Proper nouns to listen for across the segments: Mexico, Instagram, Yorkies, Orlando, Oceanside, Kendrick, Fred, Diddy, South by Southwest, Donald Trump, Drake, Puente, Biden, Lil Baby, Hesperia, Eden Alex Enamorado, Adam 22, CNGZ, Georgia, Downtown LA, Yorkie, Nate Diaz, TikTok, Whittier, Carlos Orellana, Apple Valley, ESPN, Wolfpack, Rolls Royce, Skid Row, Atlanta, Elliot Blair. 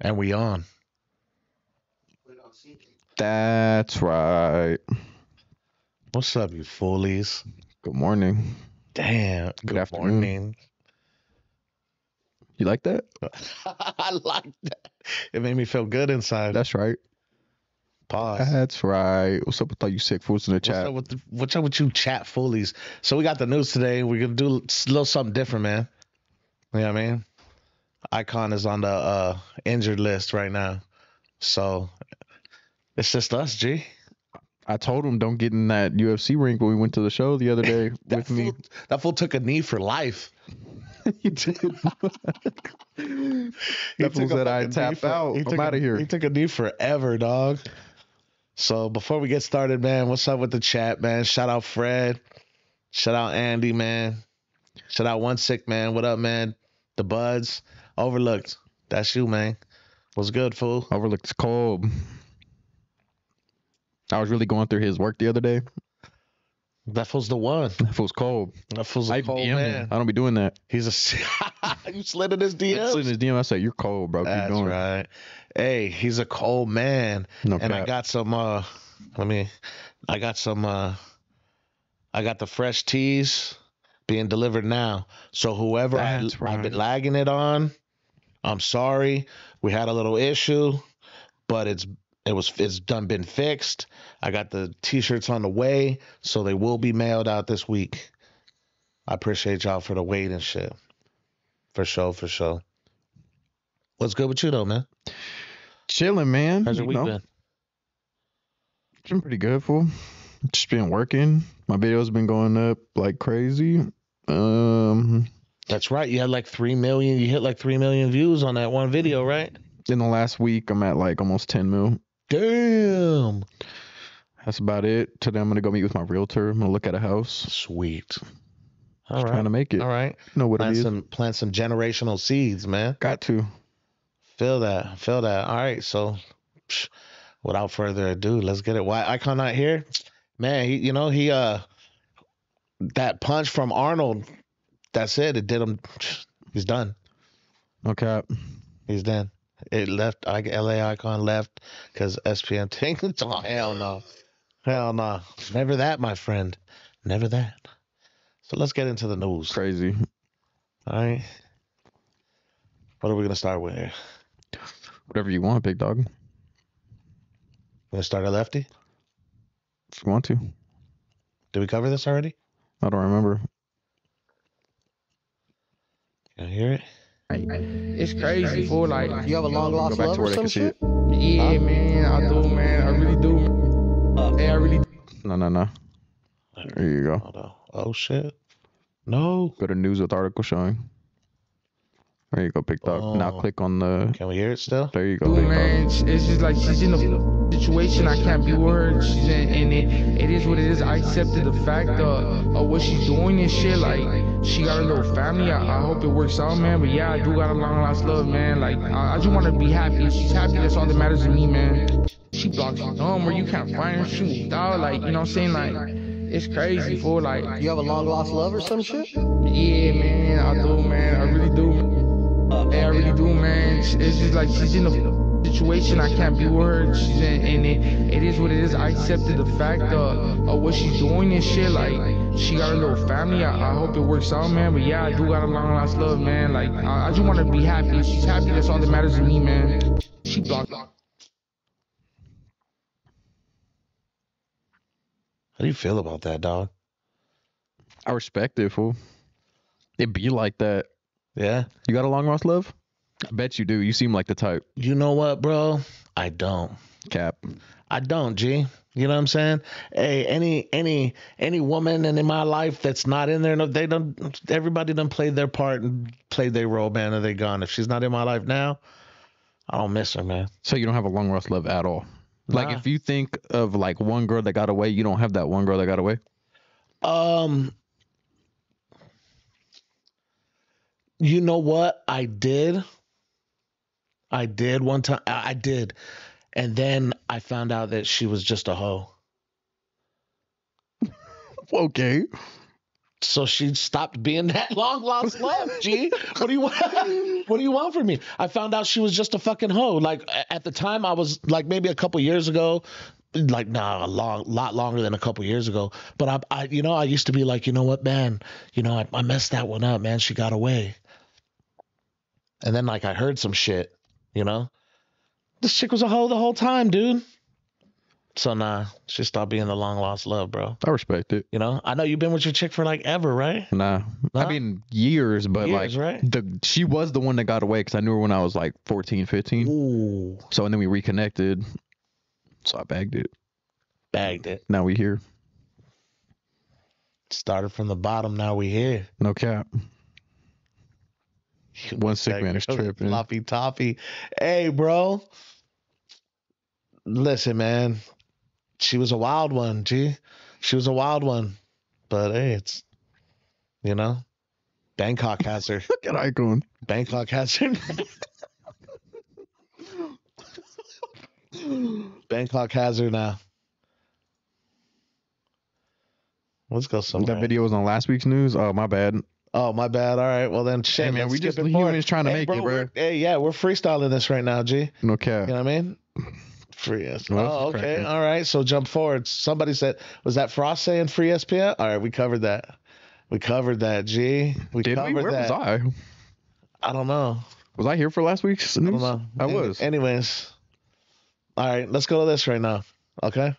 And we on. That's right. What's up, you foolies? Good morning. Damn. Good afternoon. Morning. You like that? I like that. It made me feel good inside. That's right. Pause. That's right. What's up with all you sick fools in the chat? What's up with you chat foolies? So we got the news today. We're going to do a little something different, man. You know what I mean? Icon is on the injured list right now. So it's just us, G. I told him don't get in that UFC ring when we went to the show the other day with me. That fool took a knee for life. He did. That fool said I tap out. I'm out of here. He took a knee forever, dog. So before we get started, man, what's up with the chat, man? Shout out Fred. Shout out Andy, man. Shout out One Sick, man. What up, man? The Buds. Overlooked. That's you, man. What's good, fool? Overlooked's cold. I was really going through his work the other day. That fool's the one. That fool's cold. That fool's a cold man. I don't be doing that. He's a... You slid in his DMs? I slid in his DM. I said, you're cold, bro. That's keep going. Right. Hey, he's a cold man. No and crap. I got some, I got the fresh teas being delivered now. So whoever I've been lagging it on, I'm sorry. We had a little issue, but it's done been fixed. I got the t-shirts on the way, so they will be mailed out this week. I appreciate y'all for the wait and shit. For sure, for sure. What's good with you though, man? Chilling, man. How's your week been? It's been pretty good, fool. Just been working. My video's been going up like crazy. That's right. You had like 3 million. You hit like 3 million views on that one video, right? In the last week, I'm at like almost 10 mil. Damn. That's about it. Today, I'm going to go meet with my realtor. I'm going to look at a house. Sweet. All just right. Trying to make it. All right. You know what it is. Plant some generational seeds, man. Got to. Feel that. Feel that. All right. So without further ado, let's get it. Why Icon not here? Man, he that punch from Arnold, that's it. It did him. He's done. Okay. He's done. It left, LA Icon left because SPM tanked. Oh, hell no. Hell no. Never that, my friend. Never that. So let's get into the news. Crazy. All right. What are we going to start with here? Whatever you want, big dog. Going to start at lefty? If you want to. Did we cover this already? I don't remember. Can I hear it? It's crazy, fool. Like, you have a long lost love or some shit? Yeah, man, I do, man. I really do. Hey, I really. No. There you go. Hold on. Oh shit. No. Go to news with article showing. There you go, big dog. Oh. Now click on the. Can we hear it still? There you go, big dog. Man, it's just like she's in a situation. I can't be with her. She's in it. It is what it is. I accepted the fact of what she's doing and shit. Like. She got a little family. I hope it works out, man. But yeah, I do got a long lost love, man. Like, I just want to be happy. If she's happy, that's all that matters to me, man. She blocked you dumb, or you can't find her. She moved out, like, you know what I'm saying? Like, it's crazy, fool. Like, you have a long lost love or some shit? Yeah, man, I do, man. I really do. Hey, I really do, man. It's just like she's in a situation. I can't be with her. She's in it. It is what it is. I accepted the fact of what she's doing and shit, like. She got a little family. I hope it works out, man. But yeah, I do got a long lost love, man. Like, I just want to be happy. If she's happy, that's all that matters to me, man. She blocked. How do you feel about that, dog? I respect it, fool. It be like that. Yeah? You got a long lost love? I bet you do. You seem like the type. You know what, bro? I don't. Cap. I don't, G. You know what I'm saying? Hey, any woman in my life that's not in there, they don't. Everybody done played their part and played their role, man, and they gone. If she's not in my life now, I don't miss her, man. So you don't have a long lost love at all? Nah. Like if you think of like one girl that got away, you don't have that one girl that got away? You know what? I did one time. I did. And then I found out that she was just a hoe. Okay. So she stopped being that long lost love. G, what do you want? What do you want from me? I found out she was just a fucking hoe. Like at the time, I was like maybe a couple years ago, like nah, a lot longer than a couple years ago. But I, you know, I used to be like, you know what, man, you know, I messed that one up, man. She got away. And then like I heard some shit, you know, this chick was a hoe the whole time, dude. So nah, she stopped being the long lost love, bro. I respect it. You know, I know you've been with your chick for like ever, right? Nah, I mean years, but years, like right? She was the one that got away because I knew her when I was like 14, 15. Ooh. So and then we reconnected, so I bagged it. Bagged it. Now we here. Started from the bottom. Now we here. No cap. One sick man is tripping. Floppy toppy. Hey, bro. Listen, man. She was a wild one, G. She was a wild one. But, hey, it's, you know, Bangkok has her. Look at Icon. Bangkok has her. Bangkok has her now. Let's go somewhere. That video was on last week's news? Oh, my bad. Oh, my bad. All right. Well, then, shit, hey, man, we just humans trying to make it, bro. Hey, yeah, we're freestyling this right now, G. No cap. You know what I mean? Free ESPN. Oh, okay. All right. So jump forward. Somebody said, was that Frost saying free ESPN? All right. We covered that. We covered that, G. We Did covered we? Where that. Where was I? I don't know. Was I here for last week's news? I don't know. I was. Anyways. All right. Let's go to this right now. Okay.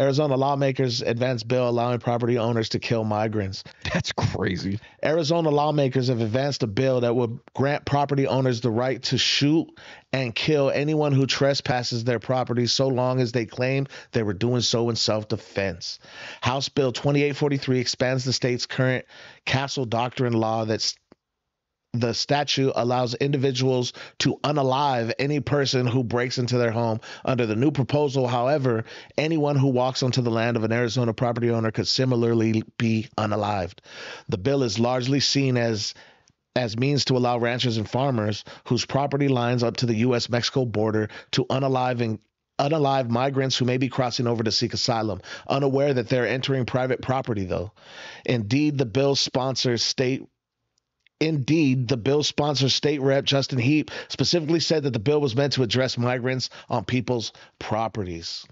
Arizona lawmakers advance bill allowing property owners to kill migrants. That's crazy. Arizona lawmakers have advanced a bill that would grant property owners the right to shoot and kill anyone who trespasses their property so long as they claim they were doing so in self-defense. House Bill 2843 expands the state's current Castle Doctrine law that's the statute allows individuals to unalive any person who breaks into their home. Under the new proposal, however, anyone who walks onto the land of an Arizona property owner could similarly be unalived. The bill is largely seen as means to allow ranchers and farmers whose property lines up to the U.S.-Mexico border to unalive migrants who may be crossing over to seek asylum, unaware that they're entering private property, though. Indeed, the bill sponsor, State Rep Justin Heap, specifically said that the bill was meant to address migrants on people's properties.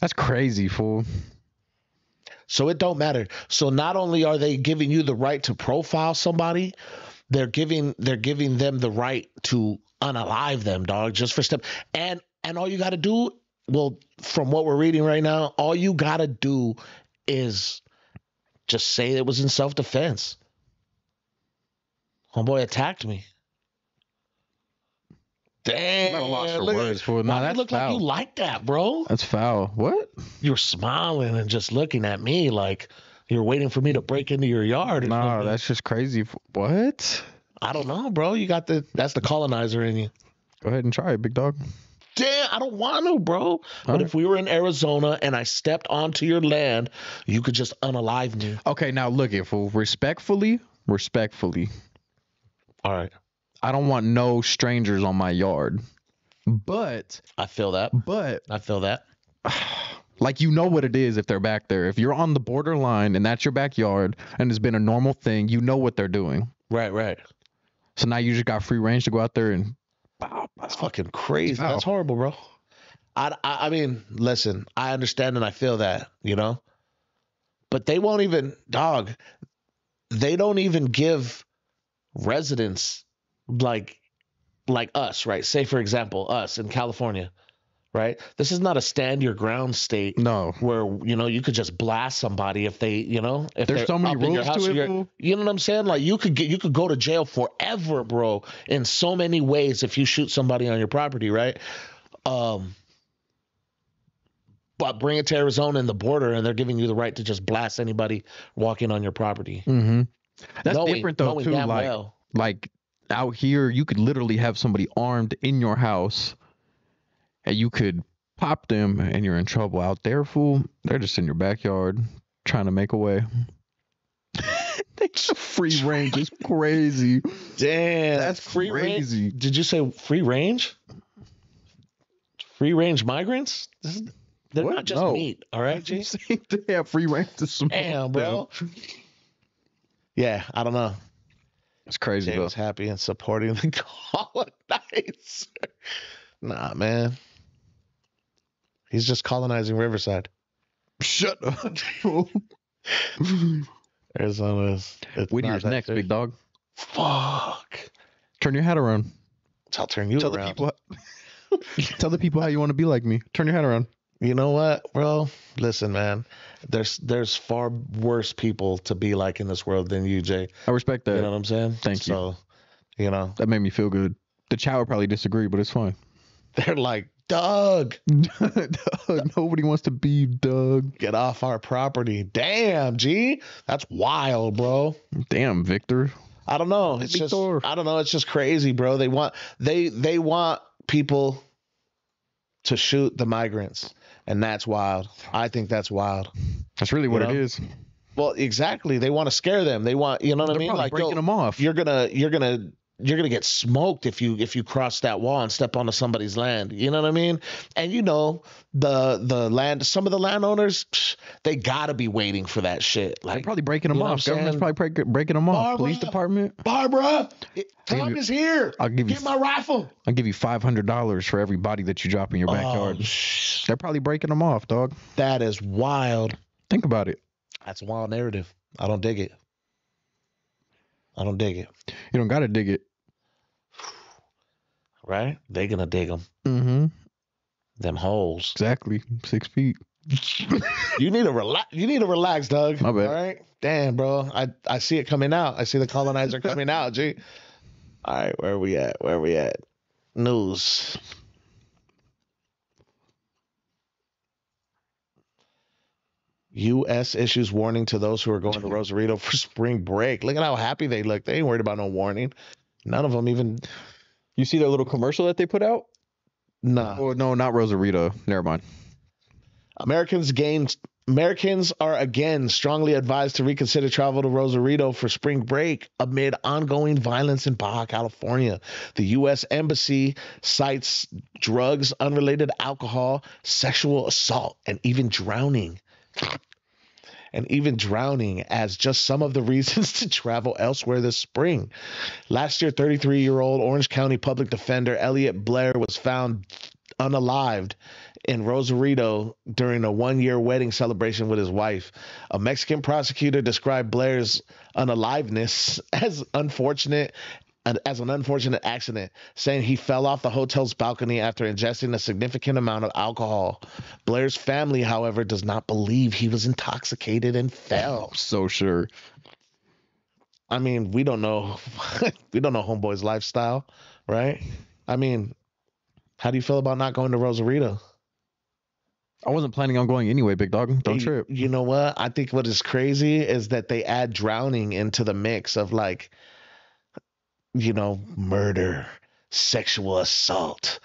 That's crazy, fool. So it don't matter. So not only are they giving you the right to profile somebody, they're giving them the right to unalive them, dog, just for step. And all you got to do, well, from what we're reading right now, all you got to do is just say it was in self-defense. Homeboy attacked me. Damn. I'm not lost for words. For no, that looked like you like that, bro. That's foul. What? You were smiling and just looking at me like you're waiting for me to break into your yard. Nah, that's just crazy. What? I don't know, bro. You got that's the colonizer in you. Go ahead and try it, big dog. Damn, I don't want to, bro. All but right. If we were in Arizona and I stepped onto your land, you could just unalive me. Okay, now look it, fool. Respectfully. All right. I don't want no strangers on my yard. But I feel that. Like, you know what it is if they're back there. If you're on the borderline and that's your backyard and it's been a normal thing, you know what they're doing. Right. So now you just got free range to go out there and that's fucking crazy. Wow. That's horrible, bro. I mean, listen, I understand and I feel that, you know. But they won't even, dog, they don't even give residents like us, right? Say, for example, us in California, right? This is not a stand your ground state. No. Where, you know, you could just blast somebody if they, you know, if there's so many rules to it. You know what I'm saying? Like you could go to jail forever, bro, in so many ways if you shoot somebody on your property, right? But bring it to Arizona and the border and they're giving you the right to just blast anybody walking on your property. Mm-hmm. That's different though too. Like out here, you could literally have somebody armed in your house, and you could pop them, and you're in trouble. Out there, fool, they're just in your backyard trying to make a way. Free range is crazy. Damn, that's free crazy. Range? Did you say free range? Free range migrants? They're what? Not just meat. All right, G? They have free range to smoke. Damn, bro. yeah, I don't know. It's crazy. Jay was happy and supporting the colonizer. Nah, man. He's just colonizing Riverside. Shut up. Arizona is. Whittier's next, big dog. Fuck. Turn your hat around. I'll turn you around. Tell the people how you want to be like me. Turn your hat around. You know what, bro? Listen, man. There's far worse people to be like in this world than you, Jay. I respect that. You know what I'm saying? Thank you. You know. That made me feel good. The child would probably disagree, but it's fine. They're like, Doug. Nobody wants to be Doug. Get off our property. Damn, G. That's wild, bro. Damn, Victor. I don't know. It's Victor. It's just crazy, bro. They want people to shoot the migrants. And that's wild. I think that's wild. That's really what it is. Well, exactly. They want to scare them. They want, you know what I mean? Like breaking them off. You're gonna get smoked if you cross that wall and step onto somebody's land. You know what I mean? And you know the land. Some of the landowners, they gotta be waiting for that shit. Like, they're probably breaking them off. Government's probably breaking them off. Police department. Barbara, Tom is here. Get my rifle. I'll give you $500 for every body that you drop in your backyard. They're probably breaking them off, dog. That is wild. Think about it. That's a wild narrative. I don't dig it. You don't got to dig it. Right? They going to dig them. Mm-hmm. Them holes. Exactly. 6 feet. You need to relax, Doug. My bad. All right? Damn, bro. I see it coming out. I see the colonizer coming out, G. All right. Where are we at? News. U.S. issues warning to those who are going to Rosarito for spring break. Look at how happy they look. They ain't worried about no warning. None of them even. You see their little commercial that they put out? Nah. Oh, no, not Rosarito. Never mind. Americans are again strongly advised to reconsider travel to Rosarito for spring break amid ongoing violence in Baja California. The U.S. Embassy cites drugs, unrelated alcohol, sexual assault, and even drowning as just some of the reasons to travel elsewhere this spring. Last year, 33-year-old Orange County public defender Elliot Blair was found unalived in Rosarito during a one-year wedding celebration with his wife. A Mexican prosecutor described Blair's unaliveness as an unfortunate accident, saying he fell off the hotel's balcony after ingesting a significant amount of alcohol. Blair's family, however, does not believe he was intoxicated and fell. I'm so sure. I mean, we don't know homeboy's lifestyle, right? I mean, how do you feel about not going to Rosarito? I wasn't planning on going anyway, big dog. Don't trip. You know what? I think what is crazy is that they add drowning into the mix of, like, you know, murder, sexual assault,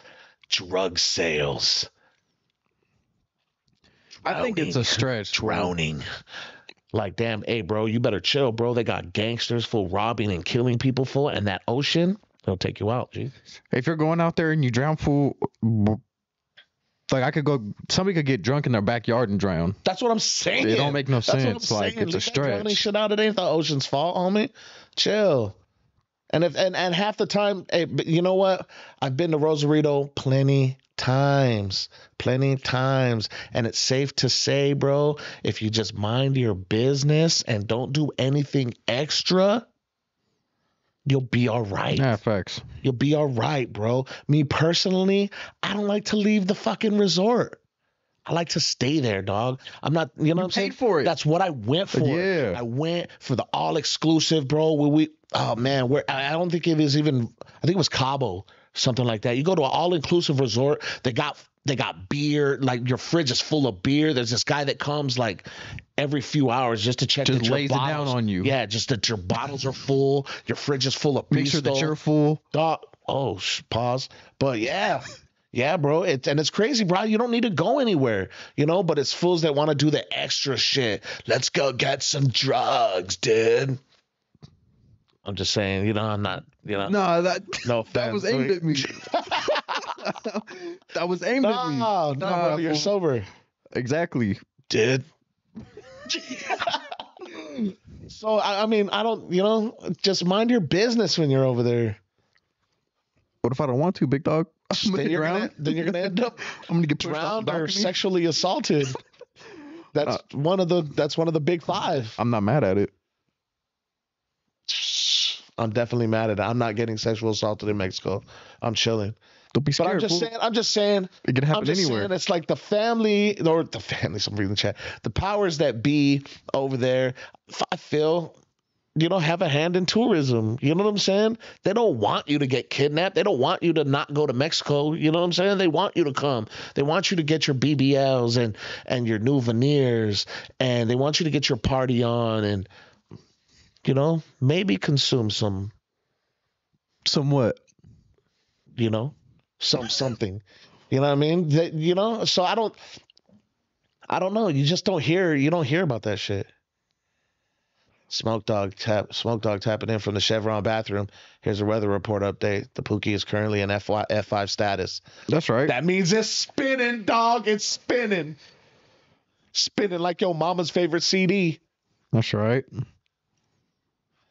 drug sales. I think it's a stretch. Drowning. Like, damn, hey, bro, you better chill, bro. They got gangsters full robbing and killing people full, and that ocean, they'll take you out. Geez. If you're going out there and you drown full, like, somebody could get drunk in their backyard and drown. That's what I'm saying. It don't make no sense. Like, it's a stretch. Drowning shit out, it ain't the ocean's fault, homie. Chill. And if half the time, hey, you know what? I've been to Rosarito plenty times. And it's safe to say, bro, if you just mind your business and don't do anything extra, you'll be all right. Yeah, facts. You'll be all right, bro. Me personally, I don't like to leave the fucking resort. I like to stay there, dog. I'm not, you know what I'm saying? You paid for it. That's what I went for. Yeah. I went for the all-exclusive, bro, where we, oh, man, I don't think it was even, I think it was Cabo, something like that. You go to an all-inclusive resort, they got beer, like your fridge is full of beer. There's this guy that comes like every few hours just to check that your bottles. Just lays it down on you. Yeah, just that your bottles are full, your fridge is full of beer. Make sure that you're full. Dog. Oh, pause. But yeah. Yeah, bro. It's crazy, bro. You don't need to go anywhere, you know, but it's fools that want to do the extra shit. Let's go get some drugs, dude. I'm just saying, you know, I'm not, you know. No, that was aimed at me. That was aimed at me. No, bro, you're sober. Exactly. Dude. So, I mean, I don't, you know, just mind your business when you're over there. What if I don't want to, big dog? Then you're gonna end up I'm gonna get drowned or sexually assaulted. That's one of the big five. I'm not mad at it. I'm definitely mad at it. I'm not getting sexual assaulted in Mexico. I'm chilling. Don't be scared. But I'm just saying. It can happen anywhere. It's like the family. Some reading the chat. The powers that be over there, I feel, you know, have a hand in tourism. You know what I'm saying? They don't want you to get kidnapped. They don't want you to not go to Mexico. You know what I'm saying? They want you to come. They want you to get your BBLs and your new veneers, and they want you to get your party on and, you know, maybe consume some what? You know, something. You know what I mean? You know, so I don't know. You just don't hear about that shit. Smoke dog tapping in from the Chevron bathroom. Here's a weather report update. The Pookie is currently in F5 status. That's right. That means it's spinning, dog. It's spinning. Spinning like your mama's favorite CD. That's right.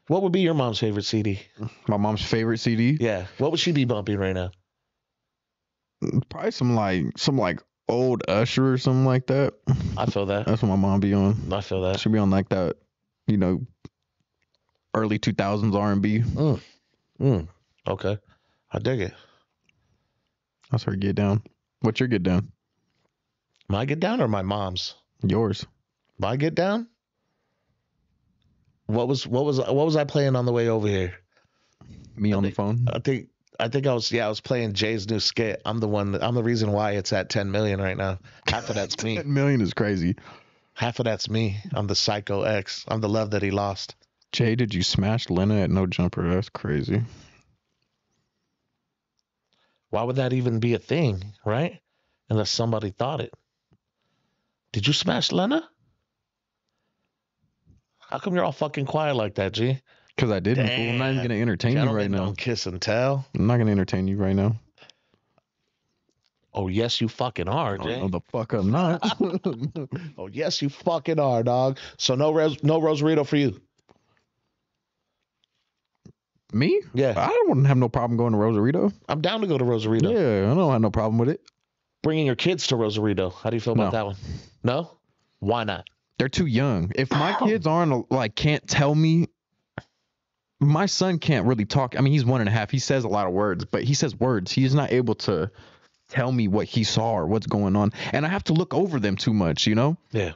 What would be your mom's favorite CD? My mom's favorite CD? Yeah. What would she be bumping right now? Probably some old Usher or something like that. I feel that. That's what my mom be on. I feel that. She'll be on like that, you know, early 2000s R&B. Okay. I dig it. That's her get down. What's your get down? My get down or my mom's? Yours. My get down? What was I playing on the way over here? On the phone? I think I was playing Jay's new skit. I'm the reason why it's at 10 million right now. Half of that's me. 10 million is crazy. Half of that's me. I'm the psycho ex. I'm the love that he lost. Jay, did you smash Lena at No Jumper? That's crazy. Why would that even be a thing, right? Unless somebody thought it. Did you smash Lena? How come you're all fucking quiet like that, G? Because I didn't. Damn. I'm not even going to entertain you right now. Don't kiss and tell. I'm not going to entertain you right now. Oh, yes, you fucking are, Jay. Oh, no, the fuck I'm not. Oh, yes, you fucking are, dog. So no Rosarito for you. Me? Yeah. I wouldn't have no problem going to Rosarito. I'm down to go to Rosarito. Yeah, I don't have no problem with it. Bringing your kids to Rosarito. How do you feel about that one? No? Why not? They're too young. If my kids can't tell me, my son can't really talk. I mean, he's 1.5. He says a lot of words, but he says words. He's not able to tell me what he saw or what's going on, and I have to look over them too much, you know? Yeah.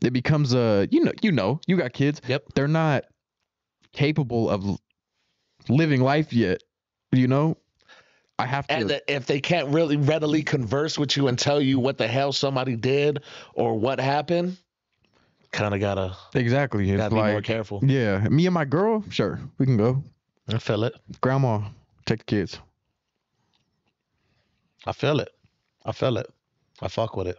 It becomes you got kids. Yep. They're not capable of living life yet, you know? I have to. And if they can't really readily converse with you and tell you what the hell somebody did or what happened, kind of gotta. Exactly. Gotta be more careful. Yeah. Me and my girl, sure, we can go. I feel it. Grandma, take the kids. I feel it. I feel it. I fuck with it.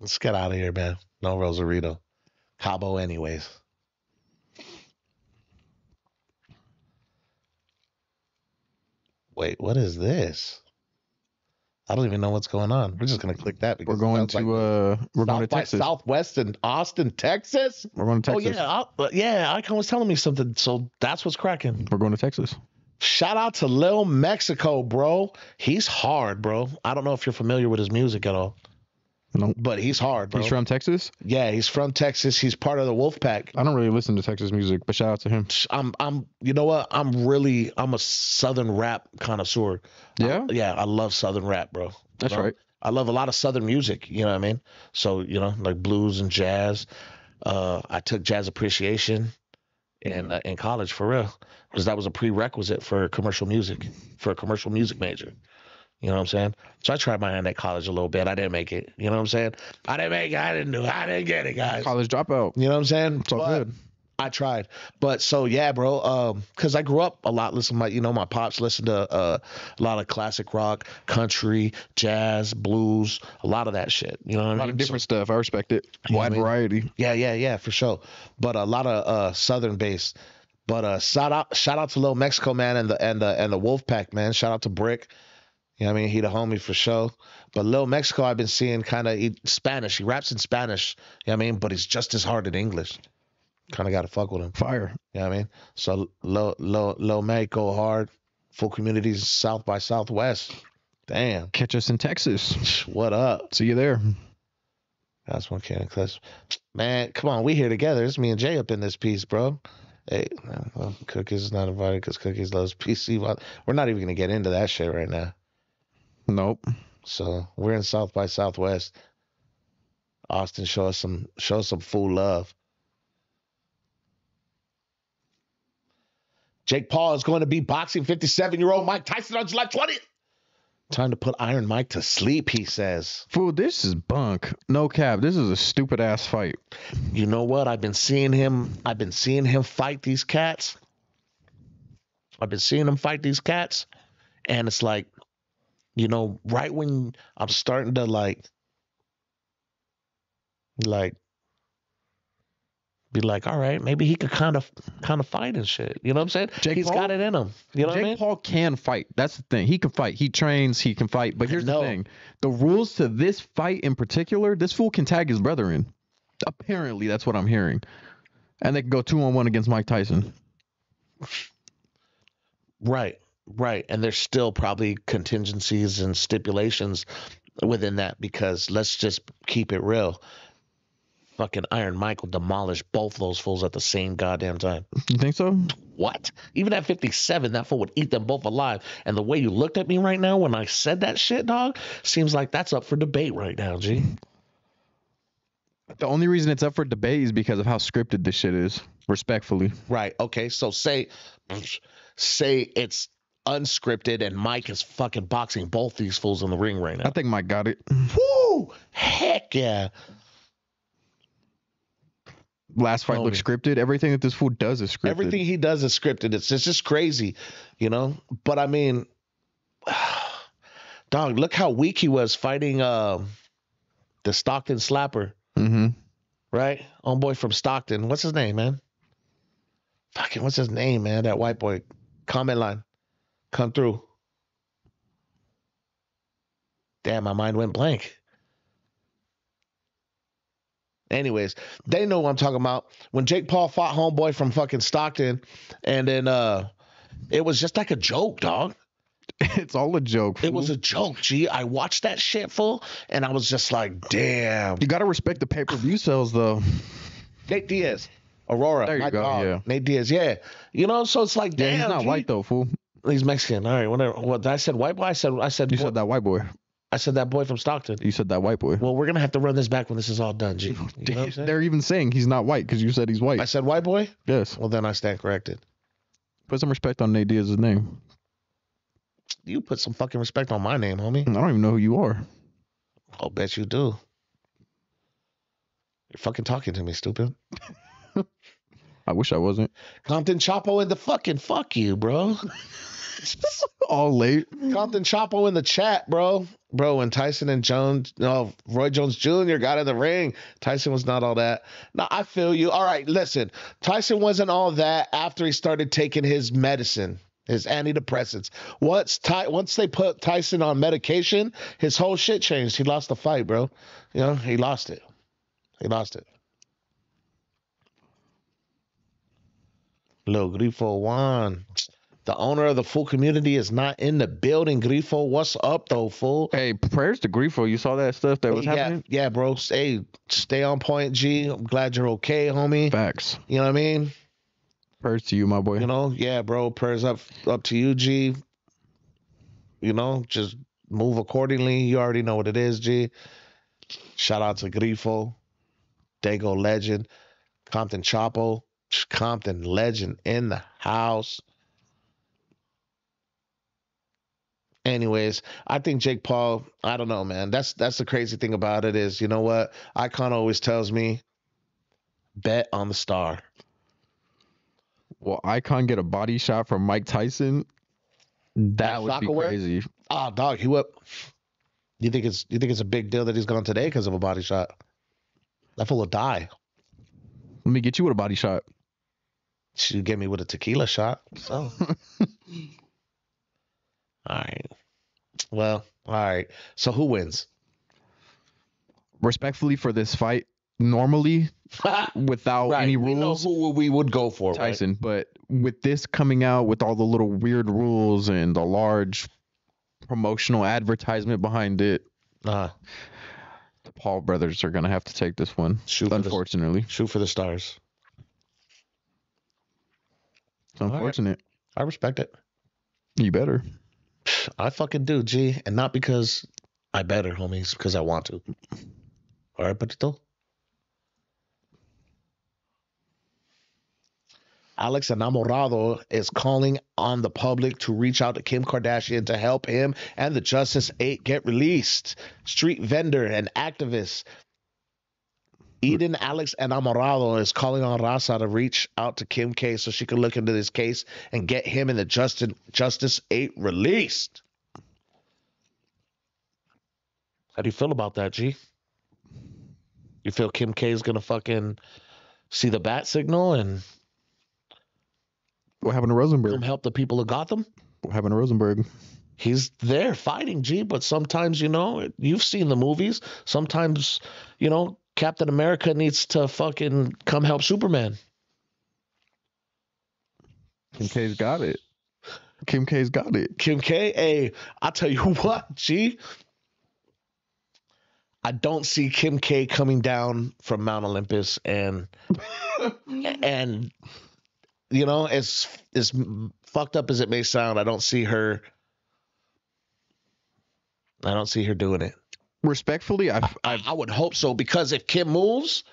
Let's get out of here, man. No Rosarito. Cabo anyways. Wait, what is this? I don't even know what's going on. We're just going to click that. Because we're going to Texas. South by Southwest in Austin, Texas? We're going to Texas. Oh, yeah. Icon was telling me something, so that's what's cracking. We're going to Texas. Shout out to Lil Mexico, bro. He's hard, bro. I don't know if you're familiar with his music at all. No. But he's hard, bro. He's from Texas? Yeah, he's from Texas. He's part of the Wolfpack. I don't really listen to Texas music, but shout out to him. You know what? I'm a Southern rap connoisseur. Yeah? I love Southern rap, bro. That's right. I love a lot of Southern music, you know what I mean? So, you know, like blues and jazz. I took jazz appreciation in college, for real, because that was a prerequisite for a commercial music major. You know what I'm saying? So I tried my hand at college a little bit. I didn't make it. You know what I'm saying? I didn't make it. I didn't do it. I didn't get it, guys. College dropout. You know what I'm saying? It's all good. I tried. But so, yeah, bro, because I grew up a lot listening to my pops listened to a lot of classic rock, country, jazz, blues, a lot of that shit. You know what I mean? A lot of different stuff. I respect it. Wide variety. Yeah, for sure. But a lot of Southern based. But shout out to Lil Mexico, man, and the Wolfpack, man. Shout out to Brick. You know what I mean? He the homie for sure. But Lil Mexico, I've been seeing kind of Spanish. He raps in Spanish. You know what I mean? But he's just as hard in English. Kind of got to fuck with him. Fire. You know what I mean? So Lil Mexico hard. Full communities South by Southwest. Damn. Catch us in Texas. What up? See you there. That's one can of class. Man, come on. We here together. It's me and Jay up in this piece, bro. Hey, well, Cookies is not invited because Cookies loves PC. We're not even going to get into that shit right now. Nope. So we're in South by Southwest. Austin, show us some full love. Jake Paul is going to be boxing 57-year-old Mike Tyson on July 20th. Time to put Iron Mike to sleep, he says. Fool, this is bunk. No cap. This is a stupid ass fight. You know what? I've been seeing him fight these cats. And it's like, you know, right when I'm starting to like be like, all right, maybe he could kind of fight and shit. You know what I'm saying? He's got it in him. You know what I mean? Jake Paul can fight. That's the thing. He can fight. He trains. He can fight. But here's the thing. The rules to this fight in particular, this fool can tag his brethren. Apparently, that's what I'm hearing. And they can go 2-on-1 against Mike Tyson. Right. And there's still probably contingencies and stipulations within that because let's just keep it real. Fucking Iron Mike will demolish both those fools at the same goddamn time. You think so? What? Even at 57, that fool would eat them both alive. And the way you looked at me right now when I said that shit, dog, seems like that's up for debate right now, G. The only reason it's up for debate is because of how scripted this shit is, respectfully. Right. Okay. So say it's unscripted and Mike is fucking boxing both these fools in the ring right now. I think Mike got it. Woo! Heck yeah. Last fight looks scripted. Everything that this fool does is scripted. Everything he does is scripted. It's just crazy, you know? But, I mean, dog, look how weak he was fighting the Stockton slapper. Mm-hmm. Right? Homeboy from Stockton. What's his name, man? Fucking what's his name, man? That white boy. Comment line. Come through. Damn, my mind went blank. Anyways, they know what I'm talking about. When Jake Paul fought homeboy from fucking Stockton, and then it was just like a joke, dog. It's all a joke. Fool. It was a joke, G. I watched that shit, fool, and I was just like, damn. You got to respect the pay-per-view sales, though. Nate Diaz. Aurora. There you go, dog. Yeah. Nate Diaz, yeah. You know, so it's like, damn, yeah, he's not white, though, fool. He's Mexican. All right, whatever. What, I said white boy? I said you boy. Said that white boy. I said that boy from Stockton. You said that white boy. Well, we're going to have to run this back when this is all done, G. You know they're even saying he's not white because you said he's white. I said white boy? Yes. Well, then I stand corrected. Put some respect on Nate Diaz's name. You put some fucking respect on my name, homie. I don't even know who you are. I'll bet you do. You're fucking talking to me, stupid. I wish I wasn't. Compton Chapo in the fucking fuck you, bro. All late. Compton Chapo in the chat, bro. Bro, when Tyson and Roy Jones Jr. got in the ring, Tyson was not all that. No, I feel you. All right, listen. Tyson wasn't all that after he started taking his medicine, his antidepressants. Once they put Tyson on medication, his whole shit changed. He lost the fight, bro. You know, he lost it. Lil Grifo Juan. The owner of the fool community is not in the building, Grifo. What's up, though, fool? Hey, prayers to Grifo. You saw that stuff that was happening? Yeah, bro. Hey, stay on point, G. I'm glad you're okay, homie. Facts. You know what I mean? Prayers to you, my boy. You know? Yeah, bro. Prayers up to you, G. You know? Just move accordingly. You already know what it is, G. Shout out to Grifo. Dago legend. Compton Chapo. Compton legend in the house. Anyways, I think Jake Paul, I don't know, man. That's the crazy thing about it is, you know what? Icon always tells me, bet on the star. Will Icon get a body shot from Mike Tyson? That would be crazy. Ah, dog, he whipped. You think it's a big deal that he's gone today because of a body shot? That fool will die. Let me get you with a body shot. She get me with a tequila shot. So. All right. Well, all right. So who wins? Respectfully for this fight, normally, without any rules, we know who we would go for, Tyson. Right? But with this coming out with all the little weird rules and the large promotional advertisement behind it, the Paul brothers are gonna have to take this one. Shoot for the stars. It's unfortunate. Right. I respect it. You better. I fucking do, G. And not because I better, homies, because I want to. All right, Patito? Alex Enamorado is calling on the public to reach out to Kim Kardashian to help him and the Justice 8 get released. Street vendor and activist Eden Alex Enamorado is calling on Raza to reach out to Kim K so she can look into this case and get him and the Justice 8 released. How do you feel about that, G? You feel Kim K is going to fucking see the bat signal and... What happened to Rosenberg? Come help the people of Gotham? What happened to Rosenberg? He's there fighting, G, but sometimes, you know, you've seen the movies. Sometimes, you know... Captain America needs to fucking come help Superman. Kim K's got it. Kim K's got it. Kim K, hey, I'll tell you what, G. I don't see Kim K coming down from Mount Olympus and you know, as fucked up as it may sound, I don't see her doing it. Respectfully, I would hope so, because if Kim moves,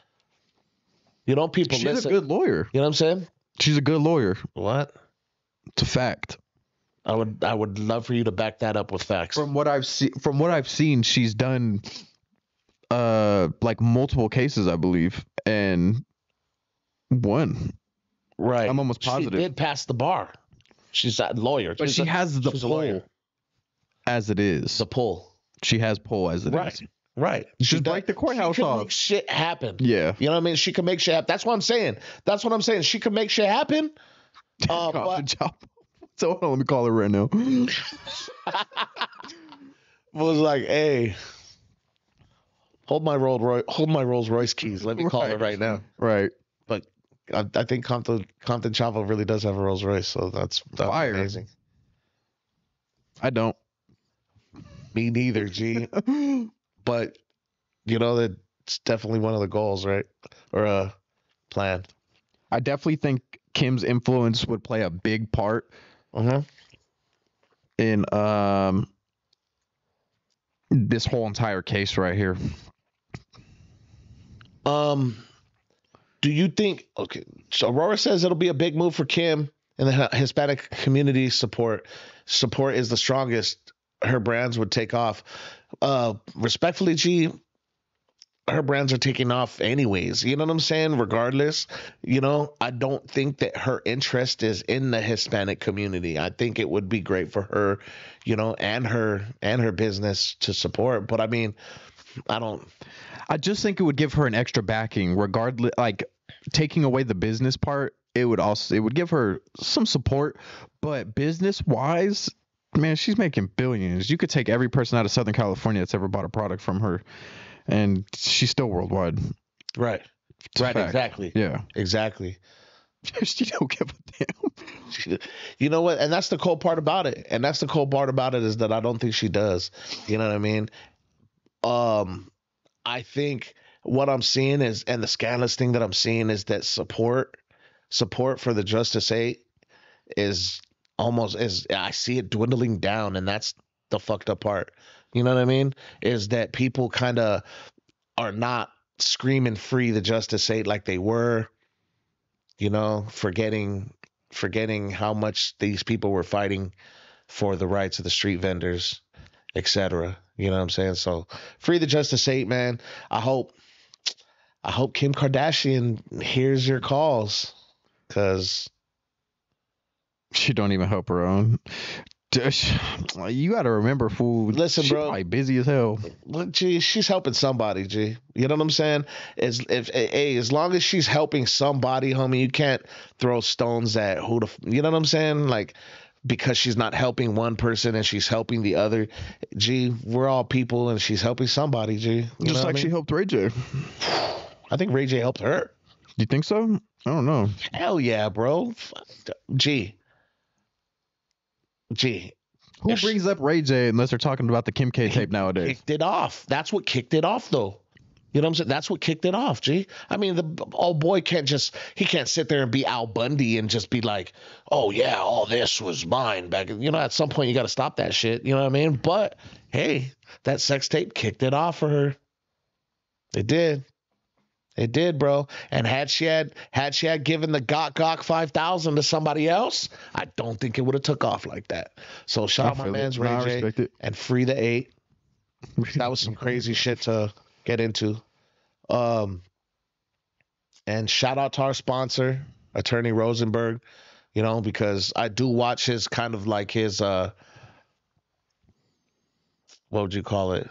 you know, people listen. She's a good lawyer. You know what I'm saying? She's a good lawyer. What? It's a fact. I would love for you to back that up with facts. From what I've seen, she's done like multiple cases, I believe, and won. Right. I'm almost positive. She did pass the bar. She's a lawyer. But she has the pull as it is. The pull. She has pull as it is. Right. Just break the courthouse off. She can make shit happen. Yeah. You know what I mean? She can make shit happen. That's what I'm saying. She can make shit happen. So hold on, let me call her right now. Was like, hey, hold my Rolls Royce keys. Let me call her right now. Right. But I think Compton Chavo really does have a Rolls Royce, so that's fire. Amazing. I don't. Me neither, G. But, you know, that's definitely one of the goals, right? Or a plan. I definitely think Kim's influence would play a big part in this whole entire case right here. Do you think... Okay, so Aurora says it'll be a big move for Kim and the Hispanic community support. Support is the strongest. Her brands would take off. Respectfully, G, her brands are taking off anyways. You know what I'm saying? Regardless, you know, I don't think that her interest is in the Hispanic community. I think it would be great for her, you know, and her business to support. But I mean, I just think it would give her an extra backing, regardless, like taking away the business part. It would give her some support, but business wise, man, she's making billions. You could take every person out of Southern California that's ever bought a product from her, and she's still worldwide. Right. It's right, exactly. Yeah. Exactly. She don't give a damn. You know what? And that's the cool part about it. Is that I don't think she does. You know what I mean? I think what I'm seeing is, and the scandalous thing that I'm seeing is that support for the Justice 8 is... I see it dwindling down, and that's the fucked up part. You know what I mean? Is that people kind of are not screaming free the Justice 8 like they were, you know, forgetting how much these people were fighting for the rights of the street vendors, etc. You know what I'm saying? So free the Justice 8, man. I hope Kim Kardashian hears your calls, because... She don't even help her own. You got to remember, fool. Listen, she's probably busy as hell. G, she's helping somebody, G. You know what I'm saying? As long as she's helping somebody, homie, you can't throw stones at who the... You know what I'm saying? Like, because she's not helping one person and she's helping the other. Gee, we're all people, and she's helping somebody, gee. Just like she helped Ray J. I think Ray J helped her. You think so? I don't know. Hell yeah, bro. Gee. Who brings up Ray J unless they're talking about the Kim K tape nowadays? Kicked it off. That's what kicked it off, though. You know what I'm saying? That's what kicked it off, G. I mean, the old boy can't sit there and be Al Bundy and just be like, oh, yeah, all this was mine back. You know, at some point you got to stop that shit. You know what I mean? But, hey, that sex tape kicked it off for her. It did. It did, bro. And had she had given the Gok 5,000 to somebody else, I don't think it would have took off like that. So shout out my man's Ray J and free the 8. That was some crazy shit to get into. And shout out to our sponsor, Attorney Rosenberg, you know, because I do watch his kind of like his, what would you call it?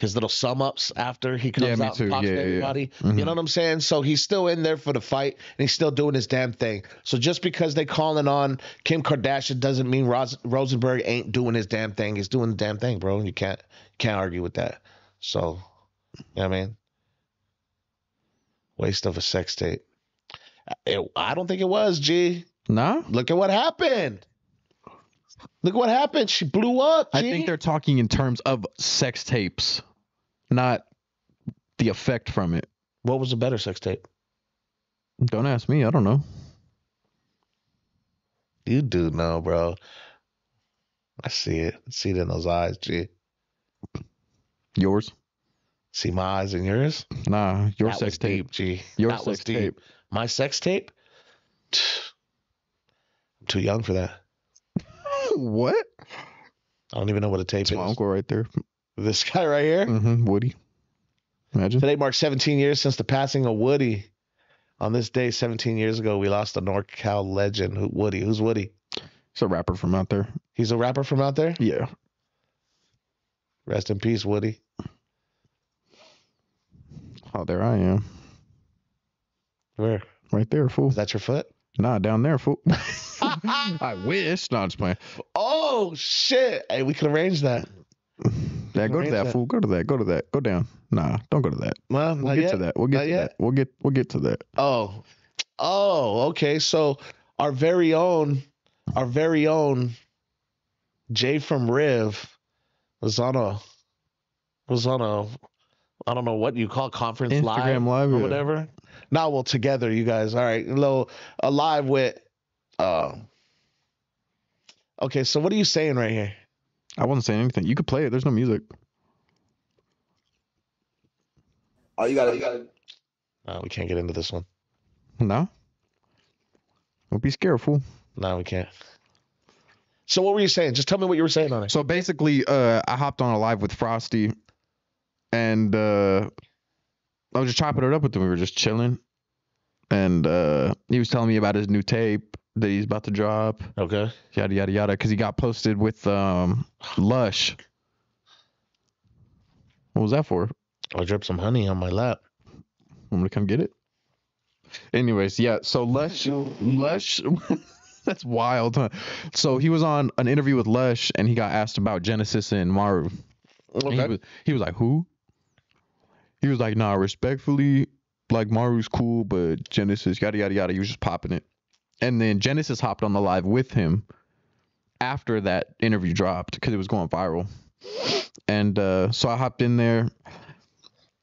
His little sum ups after he comes out and talks to everybody. Yeah. Mm-hmm. You know what I'm saying? So he's still in there for the fight and he's still doing his damn thing. So just because they calling on Kim Kardashian doesn't mean Rosenberg ain't doing his damn thing. He's doing the damn thing, bro. And you can't argue with that. So, you know what I mean? Waste of a sex tape. I don't think it was, G. No? Look at what happened. Look what happened. She blew up, G. I think they're talking in terms of sex tapes, not the effect from it. What was a better sex tape? Don't ask me. I don't know. You do know, bro. I see it. I see it in those eyes, G. Yours? See my eyes and yours? Nah, your that sex was tape. Deep, G. Your that sex was deep. Tape. My sex tape? I'm too young for that. What? I don't even know what a tape is. My uncle right there. This guy right here? Mm-hmm. Woody. Imagine. Today marks 17 years since the passing of Woody. On this day, 17 years ago, we lost a NorCal legend, Woody. Who's Woody? He's a rapper from out there. He's a rapper from out there? Yeah. Rest in peace, Woody. Oh, there I am. Where? Right there, fool. Is that your foot? Nah, down there, fool. I wish. Nah, I'm just playing. Oh, shit. Hey, we could arrange that. Yeah, go to that, fool. Go to that. Go to that. Go down. Nah, don't go to that. Well, we'll get to that. We'll get to that. We'll get to that. Oh, okay. So our very own Jay from Riv was on a I don't know what you call conference Instagram live or whatever. Yeah. Now we're together, you guys. All right, a live with. Okay, so what are you saying right here? I wasn't saying anything. You could play it. There's no music. Oh, you gotta. No, we can't get into this one. No. Don't be scared, fool. No, we can't. So what were you saying? Just tell me what you were saying on it. So basically, I hopped on a live with Frosty, and I was just chopping it up with him. We were just chilling, and he was telling me about his new tape that he's about to drop. Okay. Yada, yada, yada, because he got posted with Lush. What was that for? I dripped some honey on my lap. I'm going to come get it. Anyways, yeah, so Lush... That's wild, huh? So he was on an interview with Lush, and he got asked about Genesis and Maru. Okay. And he was like, who? He was like, nah, respectfully, like, Maru's cool, but Genesis, yada, yada, yada. He was just popping it. And then Genesis hopped on the live with him after that interview dropped because it was going viral. And so I hopped in there,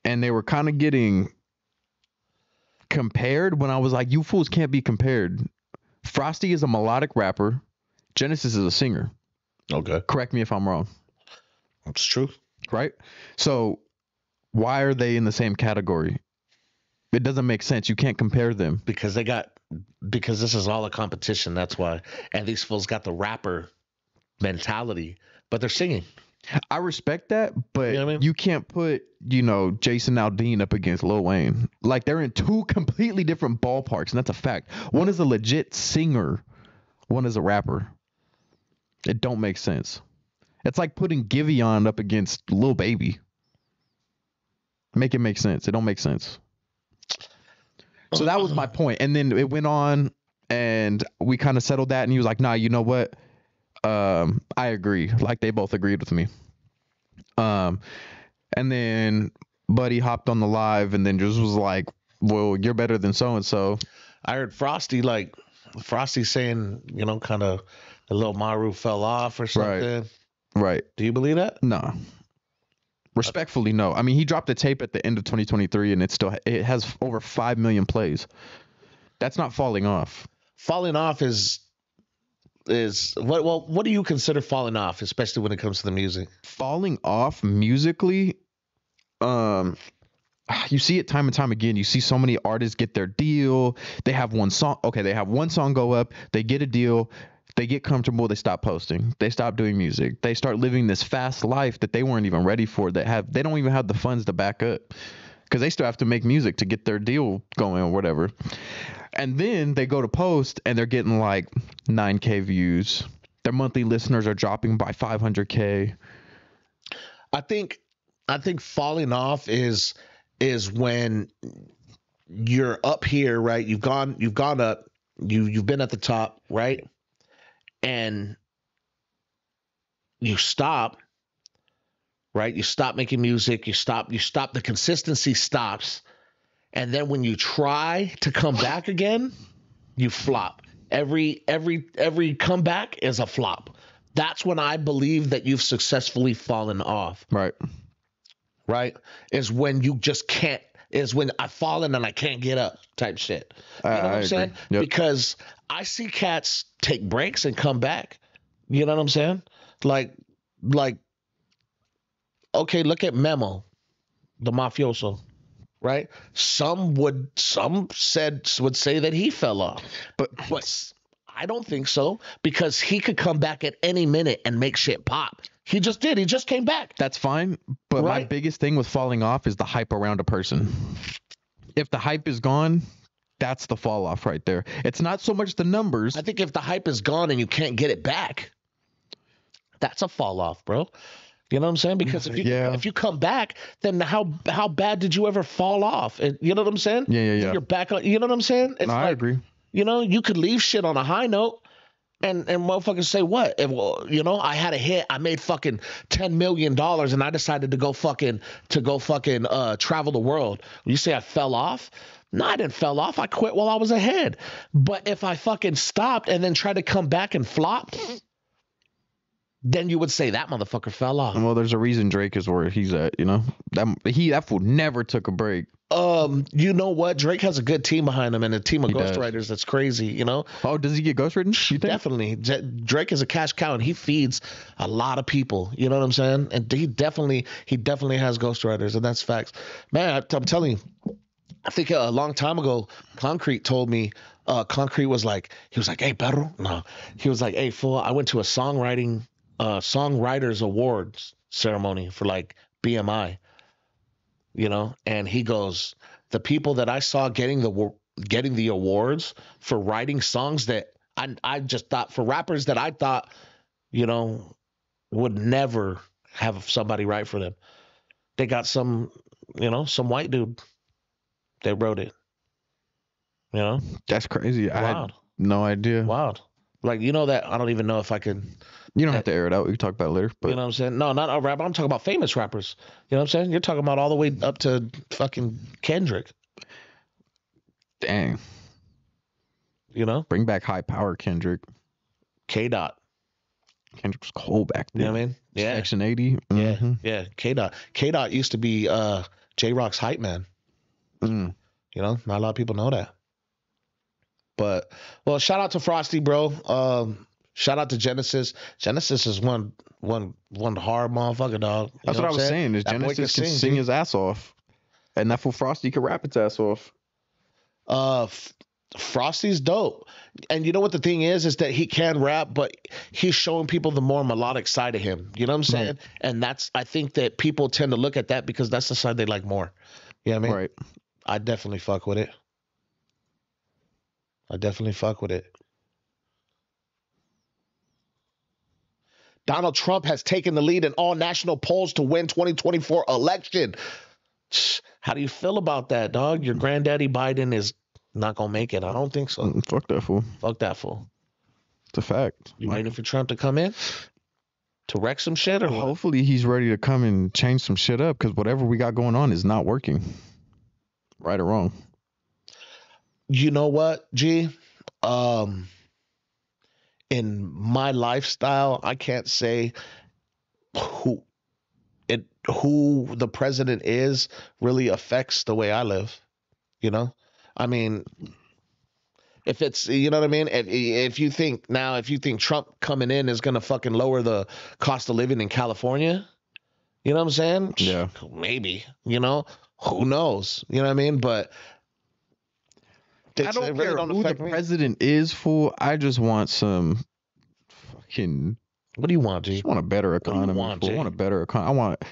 and they were kind of getting compared when I was like, you fools can't be compared. Frosty is a melodic rapper. Genesis is a singer. Okay. Correct me if I'm wrong. That's true. Right? So why are they in the same category? It doesn't make sense. You can't compare them. Because this is all a competition. That's why. And these fools got the rapper mentality, but they're singing. I respect that, but you know what I mean? You can't put, Jason Aldean up against Lil Wayne. Like, they're in two completely different ballparks, and that's a fact. One is a legit singer. One is a rapper. It don't make sense. It's like putting Giveon up against Lil Baby. Make it make sense. It don't make sense. So that was my point. And then it went on. And we kind of settled that, and he was like, nah, you know what? I agree. Like, they both agreed with me. And then Buddy hopped on the live and then just was like, well, you're better than so-and-so. I heard Frosty saying, you know, kind of the little Maru fell off or something. Right. Do you believe that? No. Respectfully, no. I mean, he dropped the tape at the end of 2023, and it has over 5 million plays. That's not falling off. Falling off is what? Well, what do you consider falling off, especially when it comes to the music? Falling off musically, you see it time and time again. You see so many artists get their deal. They have one song. Okay, they have one song go up. They get a deal. They get comfortable. They stop posting. They stop doing music. They start living this fast life that they weren't even ready for. They don't even have the funds to back up because they still have to make music to get their deal going or whatever. And then they go to post and they're getting like 9K views. Their monthly listeners are dropping by 500K. I think falling off is when you're up here, right? You've gone up. You've been at the top, right? And you stop, right? You stop making music. You stop. The consistency stops. And then when you try to come back again, you flop. Every comeback is a flop. That's when I believe that you've successfully fallen off. Right? Is when you just can't. Is when I've fallen and I can't get up type shit. You know what I'm saying? Yep. Because I see cats take breaks and come back. You know what I'm saying? Like, okay, look at Memo, the mafioso. Right? Some would say that he fell off, but I don't think so, because he could come back at any minute and make shit pop. He just did. He just came back. That's fine. But right? My biggest thing with falling off is the hype around a person. If the hype is gone, that's the fall off right there. It's not so much the numbers. I think if the hype is gone and you can't get it back, that's a fall off, bro. You know what I'm saying? Because if you come back, then how bad did you ever fall off? You know what I'm saying? Yeah. You're back on. You know what I'm saying? It's I agree. You know, you could leave shit on a high note, and motherfuckers say what? I had a hit. I made fucking $10 million, and I decided to go travel the world. You say I fell off? No, I didn't fell off. I quit while I was ahead. But if I fucking stopped and then tried to come back and flopped, then you would say that motherfucker fell off. Well, there's a reason Drake is where he's at, you know? That fool never took a break. You know what? Drake has a good team behind him and a team of ghostwriters that's crazy, you know? Oh, does he get ghostwritten? You think? Definitely. Drake is a cash cow, and he feeds a lot of people, you know what I'm saying? And he definitely has ghostwriters, and that's facts. Man, I'm telling you, I think a long time ago, Concrete told me, Concrete was like, he was like, hey, perro. No. He was like, hey, fool, I went to a songwriters awards ceremony for like BMI, you know, and he goes, the people that I saw getting the awards for writing songs that I just thought, for rappers that I thought, you know, would never have somebody write for them, they got some white dude that wrote it, you know. That's crazy. Wild. I had no idea. Wild. Like, you know that, I don't even know if I could. You don't have to air it out. We can talk about it later. But. You know what I'm saying? No, not a rapper. I'm talking about famous rappers. You know what I'm saying? You're talking about all the way up to fucking Kendrick. Dang. You know? Bring back high power Kendrick. K-Dot. Kendrick's cold back then. You know what I mean? Yeah. Section 80. Mm-hmm. Yeah. K-Dot. K-Dot used to be J-Rock's hype man. Mm. You know? Not a lot of people know that. But, well, shout out to Frosty, bro. Shout out to Genesis. Genesis is one hard motherfucker, dog. That's what I was saying. Is Genesis can sing his ass off, and that fool Frosty can rap his ass off. Frosty's dope, and you know what the thing is that he can rap, but he's showing people the more melodic side of him. You know what I'm saying? Right. And that's, I think that people tend to look at that because that's the side they like more. You know what I mean? Right. I definitely fuck with it. Donald Trump has taken the lead in all national polls to win 2024 election. How do you feel about that, dog? Your granddaddy Biden is not gonna make it. I don't think so. Fuck that fool. Fuck that fool. It's a fact. You waiting for Trump to come in? To wreck some shit, or hopefully what? He's ready to come and change some shit up, because whatever we got going on is not working, right or wrong. You know what, G? In my lifestyle, I can't say who the president is really affects the way I live. You know, I mean, if it's, you know what I mean? If you think Trump coming in is going to fucking lower the cost of living in California, you know what I'm saying? Yeah. Maybe, you know, who knows? You know what I mean? But I don't care who the president is, fool. I just want some fucking... What do you want, dude? I want a better economy. I want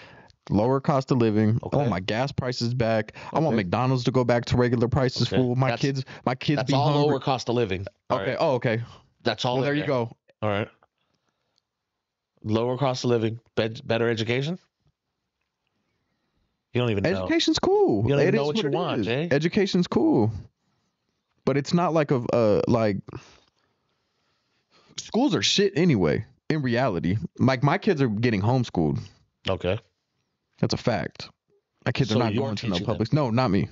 lower cost of living. Okay. I want my gas prices back. Okay. I want McDonald's to go back to regular prices, okay. Fool. My kids. That's be all hungry. Lower cost of living. All okay. Right. Oh, okay. That's all. Well, there you go. All right. Lower cost of living, better education. You don't even know. Education's cool. You don't even know what you want, Jay. Education's cool, but it's not like like schools are shit anyway. In reality, like my kids are getting homeschooled. Okay. That's a fact. My kids are not going to no public. No, not me.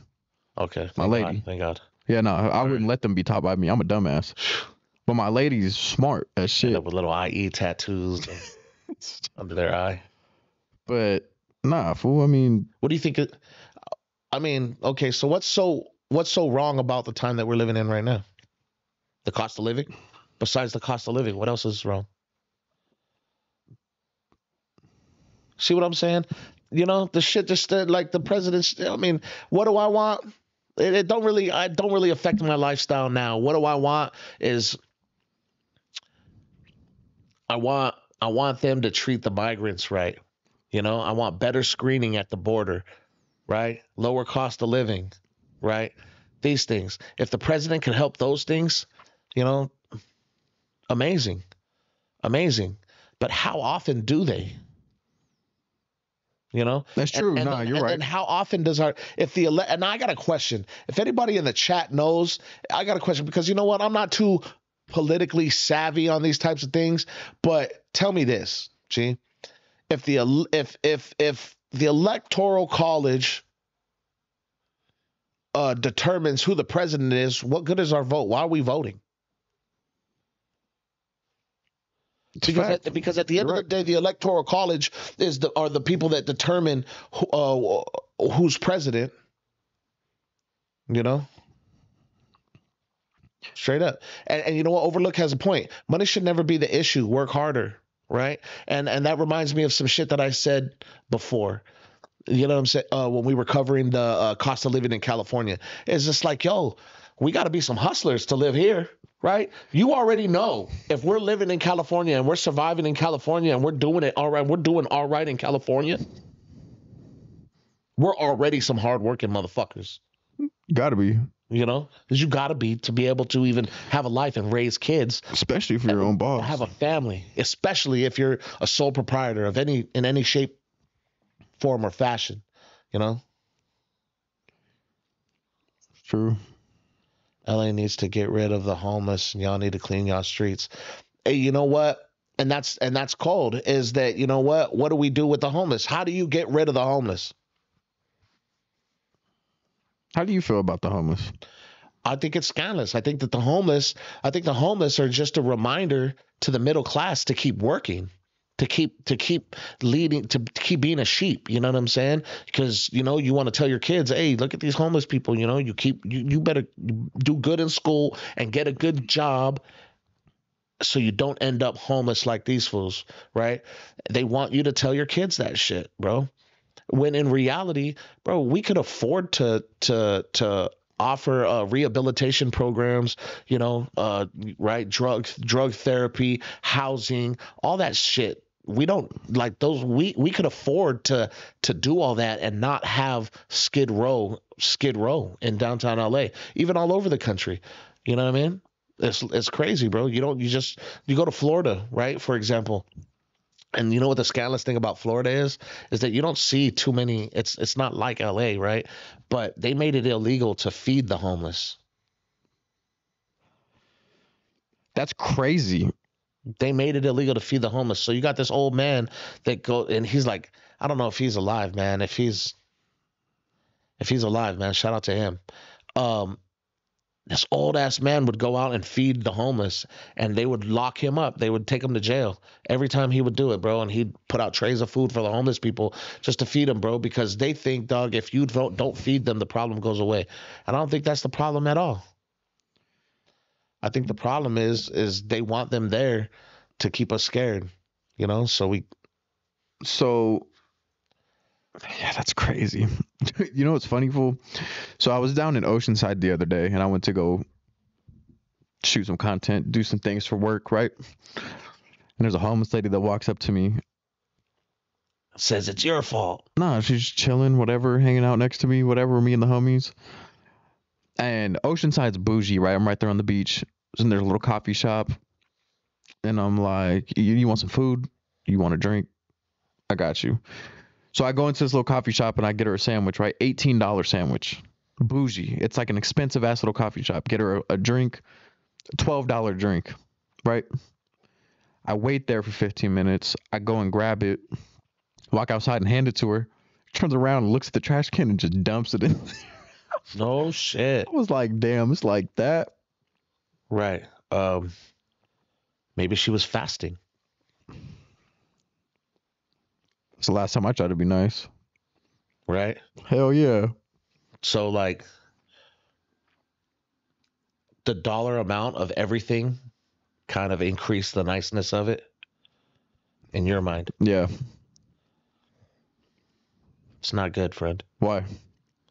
Okay. My lady. God, thank God. Yeah, no, I wouldn't let them be taught by me. I'm a dumbass. But my lady's smart as shit. End up with little IE tattoos under their eye. But nah, fool. I mean, what do you think? I mean, okay. So what's so wrong about the time that we're living in right now? The cost of living. Besides the cost of living, what else is wrong? See what I'm saying? You know, the shit just like the president's. I mean, what do I want? It don't really affect my lifestyle now. What do I want is I want them to treat the migrants right. You know, I want better screening at the border, right? Lower cost of living, right? These things. If the president can help those things, you know, amazing. Amazing. But how often do they? You know, that's true. And you're right. And how often does and I got a question. If anybody in the chat knows, I got a question, because you know what? I'm not too politically savvy on these types of things, but tell me this, G. If the electoral college determines who the president is, what good is our vote? Why are we voting? Because at the end of the day, the electoral college are the people that determine who's president, you know, straight up. And you know what? Overlook has a point. Money should never be the issue. Work harder. Right. And that reminds me of some shit that I said before. You know what I'm saying? When we were covering the cost of living in California, it's just like, yo, we got to be some hustlers to live here. Right? You already know if we're living in California and we're surviving in California and we're doing it all right, we're doing all right in California, we're already some hardworking motherfuckers. Gotta be. You know? Because you gotta be to be able to even have a life and raise kids. Especially if you're your own boss. Have a family. Especially if you're a sole proprietor of any shape, form, or fashion. You know? It's true. LA needs to get rid of the homeless, and y'all need to clean y'all streets. Hey, you know what? And that's cold, is that, you know what? What do we do with the homeless? How do you get rid of the homeless? How do you feel about the homeless? I think it's scandalous. I think the homeless are just a reminder to the middle class to keep working, to keep leading, to keep being a sheep. You know what I'm saying? Because, you know, you want to tell your kids, hey, look at these homeless people. You know, you better do good in school and get a good job so you don't end up homeless like these fools. Right. They want you to tell your kids that shit, bro. When in reality, bro, we could afford to offer rehabilitation programs, you know, right. Drug therapy, housing, all that shit. We don't like those. We could afford to do all that and not have Skid Row in downtown LA, even all over the country. You know what I mean? It's crazy, bro. You go to Florida, right? For example. And you know what the scandalous thing about Florida is that you don't see too many, it's not like LA, right? But they made it illegal to feed the homeless. That's crazy. They made it illegal to feed the homeless. So you got this old man that go, and he's like, I don't know if he's alive, man. If he's alive, man, shout out to him. This old ass man would go out and feed the homeless, and they would lock him up. They would take him to jail every time he would do it, bro. And he'd put out trays of food for the homeless people just to feed them, bro, because they think, dog, if you don't feed them, the problem goes away. And I don't think that's the problem at all. I think the problem is they want them there to keep us scared, you know? So yeah, that's crazy. You know what's funny, fool? So I was down in Oceanside the other day, and I went to go shoot some content, do some things for work, right? And there's a homeless lady that walks up to me. Says it's your fault. Nah, she's chilling, whatever, hanging out next to me, whatever, me and the homies. And Oceanside's bougie, right? I'm right there on the beach. And there's a little coffee shop. And I'm like, you want some food? You want a drink? I got you. So I go into this little coffee shop and I get her a sandwich, right? $18 sandwich. Bougie. It's like an expensive ass little coffee shop. Get her a drink, $12 drink, right? I wait there for 15 minutes. I go and grab it, walk outside and hand it to her. Turns around and looks at the trash can and just dumps it in there. No shit. I was like, damn, it's like that. Right. Maybe she was fasting. It's the last time I tried to be nice. Right? Hell yeah. So, like, the dollar amount of everything kind of increased the niceness of it in your mind. Yeah. It's not good, friend. Why?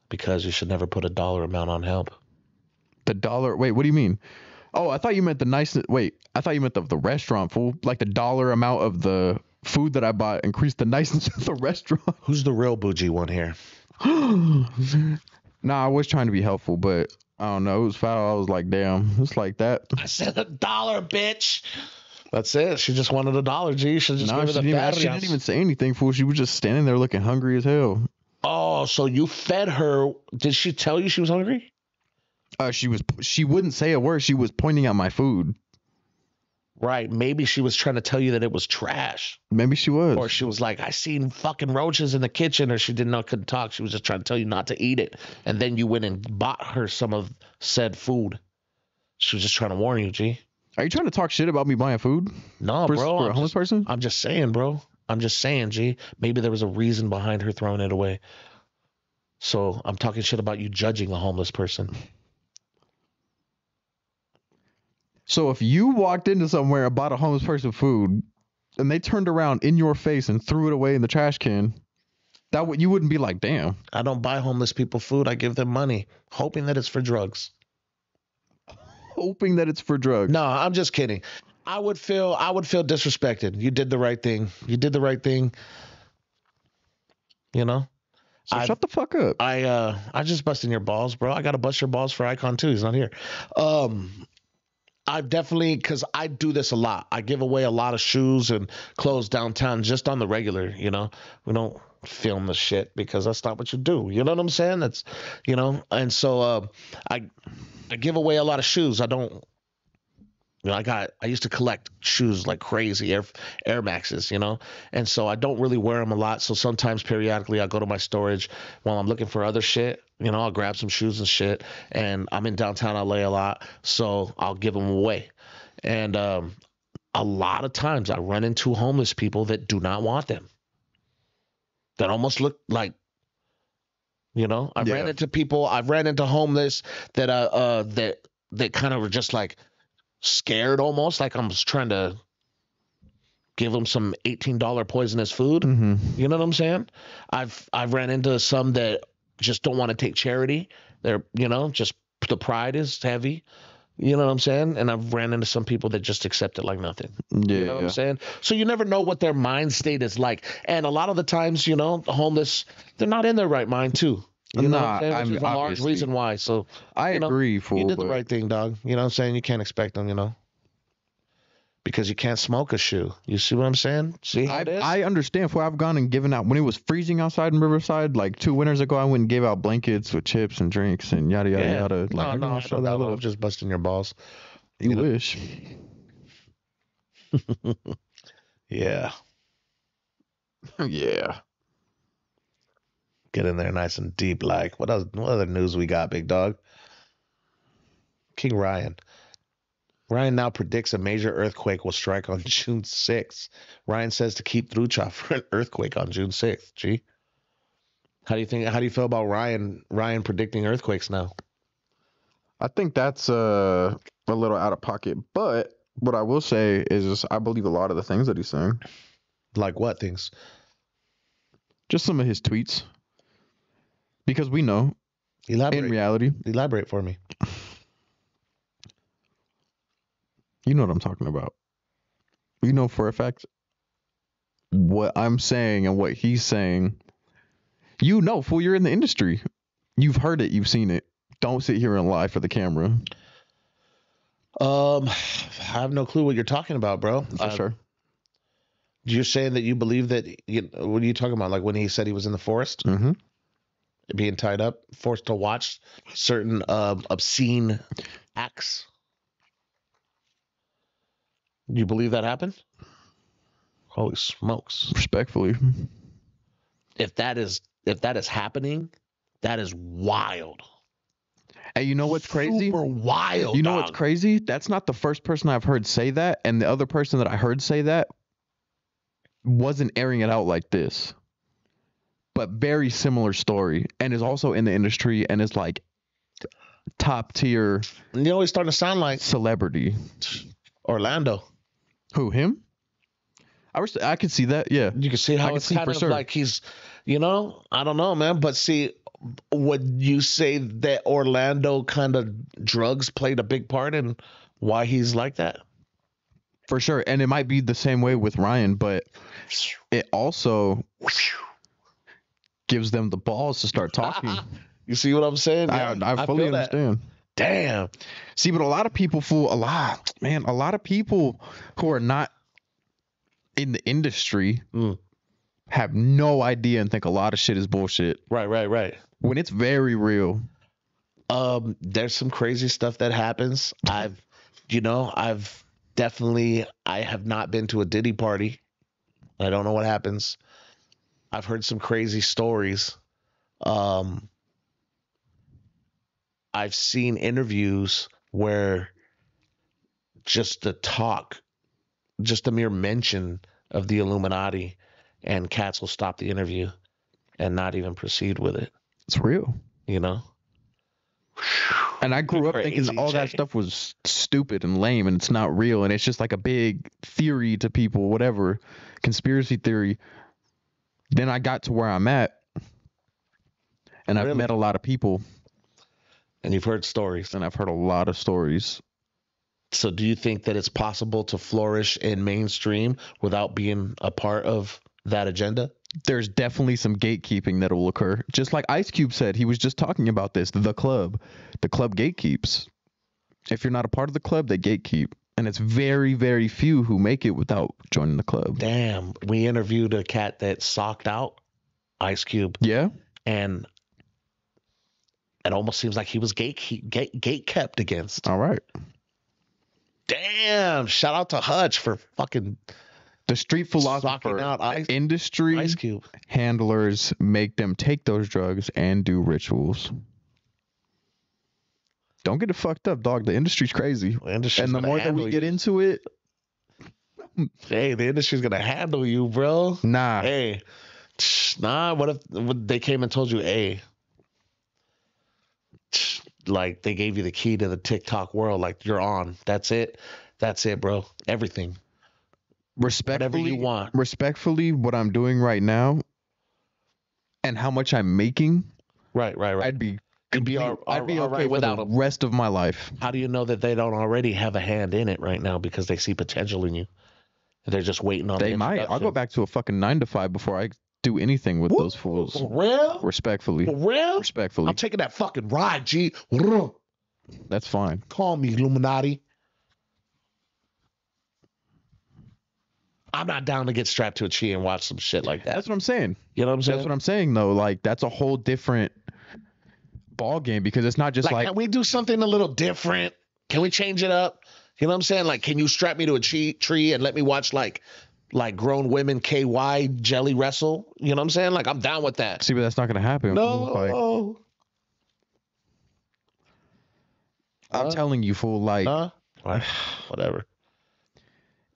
Because you should never put a dollar amount on help. The dollar? Wait, what do you mean? Oh, I thought you meant the niceness. Wait, I thought you meant the restaurant, fool. Like the dollar amount of the food that I bought increased the niceness of the restaurant. Who's the real bougie one here? Nah, I was trying to be helpful, but I don't know. It was foul. I was like, damn, it's like that. I said a dollar, bitch. That's it. She just wanted a dollar, G. She just gave it a She didn't even say anything, fool. She was just standing there looking hungry as hell. Oh, so you fed her. Did she tell you she was hungry? She wouldn't say a word. She was pointing out my food. Right. Maybe she was trying to tell you that it was trash. Maybe she was. Or she was like, I seen fucking roaches in the kitchen, or she didn't know, couldn't talk. She was just trying to tell you not to eat it. And then you went and bought her some of said food. She was just trying to warn you, G. Are you trying to talk shit about me buying food? No, bro. For a homeless person? I'm just saying, bro. I'm just saying, G, maybe there was a reason behind her throwing it away. So I'm talking shit about you judging a homeless person. So if you walked into somewhere and bought a homeless person food and they turned around in your face and threw it away in the trash can, you wouldn't be like, damn. I don't buy homeless people food. I give them money, hoping that it's for drugs. Hoping that it's for drugs. No, I'm just kidding. I would feel disrespected. You did the right thing. You did the right thing. You know? So shut the fuck up. I just busting your balls, bro. I gotta bust your balls for Icon too. He's not here. I've definitely, because I do this a lot. I give away a lot of shoes and clothes downtown just on the regular, you know. We don't film the shit because that's not what you do. You know what I'm saying? That's, you know, and so I give away a lot of shoes. I don't. You know, I used to collect shoes like crazy, Air Maxes, you know, and so I don't really wear them a lot. So sometimes periodically I go to my storage while I'm looking for other shit. You know, I'll grab some shoes and shit, and I'm in downtown LA a lot, so I'll give them away. And a lot of times I run into homeless people that do not want them, that almost look like, you know, I've ran into homeless that that kind of were just like, scared almost, like I'm trying to give them some $18 poisonous food. Mm-hmm. You know what I'm saying? I've ran into some that just don't want to take charity. They're, you know, just the pride is heavy. You know what I'm saying? And I've ran into some people that just accept it like nothing. Yeah, you know what I'm saying? So you never know what their mind state is like. And a lot of the times, you know, the homeless, they're not in their right mind too. You know, there's a large reason why. So I agree, fool. You did the right thing, dog. You know what I'm saying? You can't expect them, you know, because you can't smoke a shoe. You see what I'm saying? See how it is? I understand. Fool, I've gone and given out when it was freezing outside in Riverside, like 2 winters ago. I went and gave out blankets with chips and drinks and yada yada yada. Like, no, I don't know. I'm just busting your balls. You wish. Yeah. Yeah. Get in there nice and deep. Like, what else? What other news we got, big dog? King Ryan. Ryan now predicts a major earthquake will strike on June 6th. Ryan says to keep Trucha for an earthquake on June 6th. Gee. How do you feel about Ryan predicting earthquakes now? I think that's a little out of pocket, but what I will say is I believe a lot of the things that he's saying. Like what things? Just some of his tweets. Because we know. Elaborate. In reality. Elaborate for me. You know what I'm talking about. You know for a fact what I'm saying and what he's saying. You know, fool, you're in the industry. You've heard it. You've seen it. Don't sit here and lie for the camera. I have no clue what you're talking about, bro. For sure. You're saying that you believe that, what are you talking about? Like when he said he was in the forest? Mm-hmm. Being tied up, forced to watch certain obscene acts? Do you believe that happened? Holy smokes. Respectfully. If that is happening, that is wild. And you know what's crazy? Super wild. You know what's crazy? That's not the first person I've heard say that. And the other person that I heard say that wasn't airing it out like this, but very similar story, and is also in the industry and is like top tier. You know, he's starting to sound like celebrity. Orlando. Who, him? I could see that. Yeah, you can see how it's kind of sure. Like he's, I don't know, man. But see, would you say that Orlando kind of drugs played a big part in why he's like that? For sure, and it might be the same way with Ryan, but it also gives them the balls to start talking. You see what I'm saying? I fully understand. That. Damn. See, but a lot of people who are not in the industry have no idea and think a lot of shit is bullshit. Right. When it's very real. There's some crazy stuff that happens. I have not been to a Diddy party. I don't know what happens. I've heard some crazy stories. I've seen interviews where just the talk, just the mere mention of the Illuminati, and cats will stop the interview and not even proceed with it. It's real. And I grew up thinking all that stuff was stupid and lame and it's not real. And it's just like a big theory to people, whatever, conspiracy theory. Then I got to where I'm at and I've met a lot of people. And you've heard stories. And I've heard a lot of stories. So do you think that it's possible to flourish in mainstream without being a part of that agenda? There's definitely some gatekeeping that will occur. Just like Ice Cube said, he was just talking about this. The club gatekeeps. If you're not a part of the club, they gatekeep. And it's very, very few who make it without joining the club. Damn. We interviewed a cat that socked out Ice Cube. Yeah. And it almost seems like he was gate kept against. All right. Damn. Shout out to Hutch for fucking the street philosopher. Industry Ice Cube handlers make them take those drugs and do rituals. Don't get it fucked up, dog. The industry's crazy. And the more that we get into it. Hey, the industry's going to handle you, bro. Nah. Hey. Nah. What if they came and told you, hey. Like they gave you the key to the TikTok world. Like you're on. That's it, bro. Everything. Respectfully, whatever you want. Respectfully, what I'm doing right now, and how much I'm making. Right. I'd be okay without the rest of my life. How do you know that they don't already have a hand in it right now because they see potential in you? They're just waiting on. They might. I'll go back to a fucking 9-to-5 before I do anything with those fools. For real? Respectfully. For real? Respectfully. I'm taking that fucking ride, G. That's fine. Call me Illuminati. I'm not down to get strapped to a tree and watch some shit like that. That's what I'm saying. You know what I'm saying? That's what I'm saying, though. Like, that's a whole different ball game because it's not just like... Can we do something a little different? Can we change it up? You know what I'm saying? Like, can you strap me to a tree and let me watch like grown women KY jelly wrestle? You know what I'm saying? Like, I'm down with that. See, but that's not gonna happen. No. I'm telling you, fool. Like, whatever.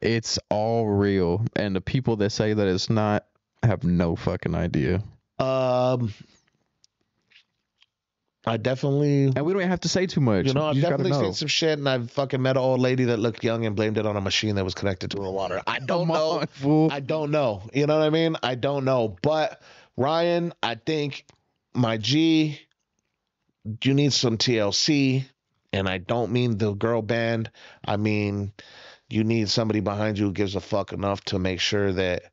It's all real, and the people that say that it's not have no fucking idea. I definitely, and we don't have to say too much. You know, I've definitely seen some shit, and I've fucking met an old lady that looked young and blamed it on a machine that was connected to her water. I don't know. You know what I mean? I don't know. But Ryan, I think, my G, you need some TLC, and I don't mean the girl band. I mean, you need somebody behind you who gives a fuck enough to make sure that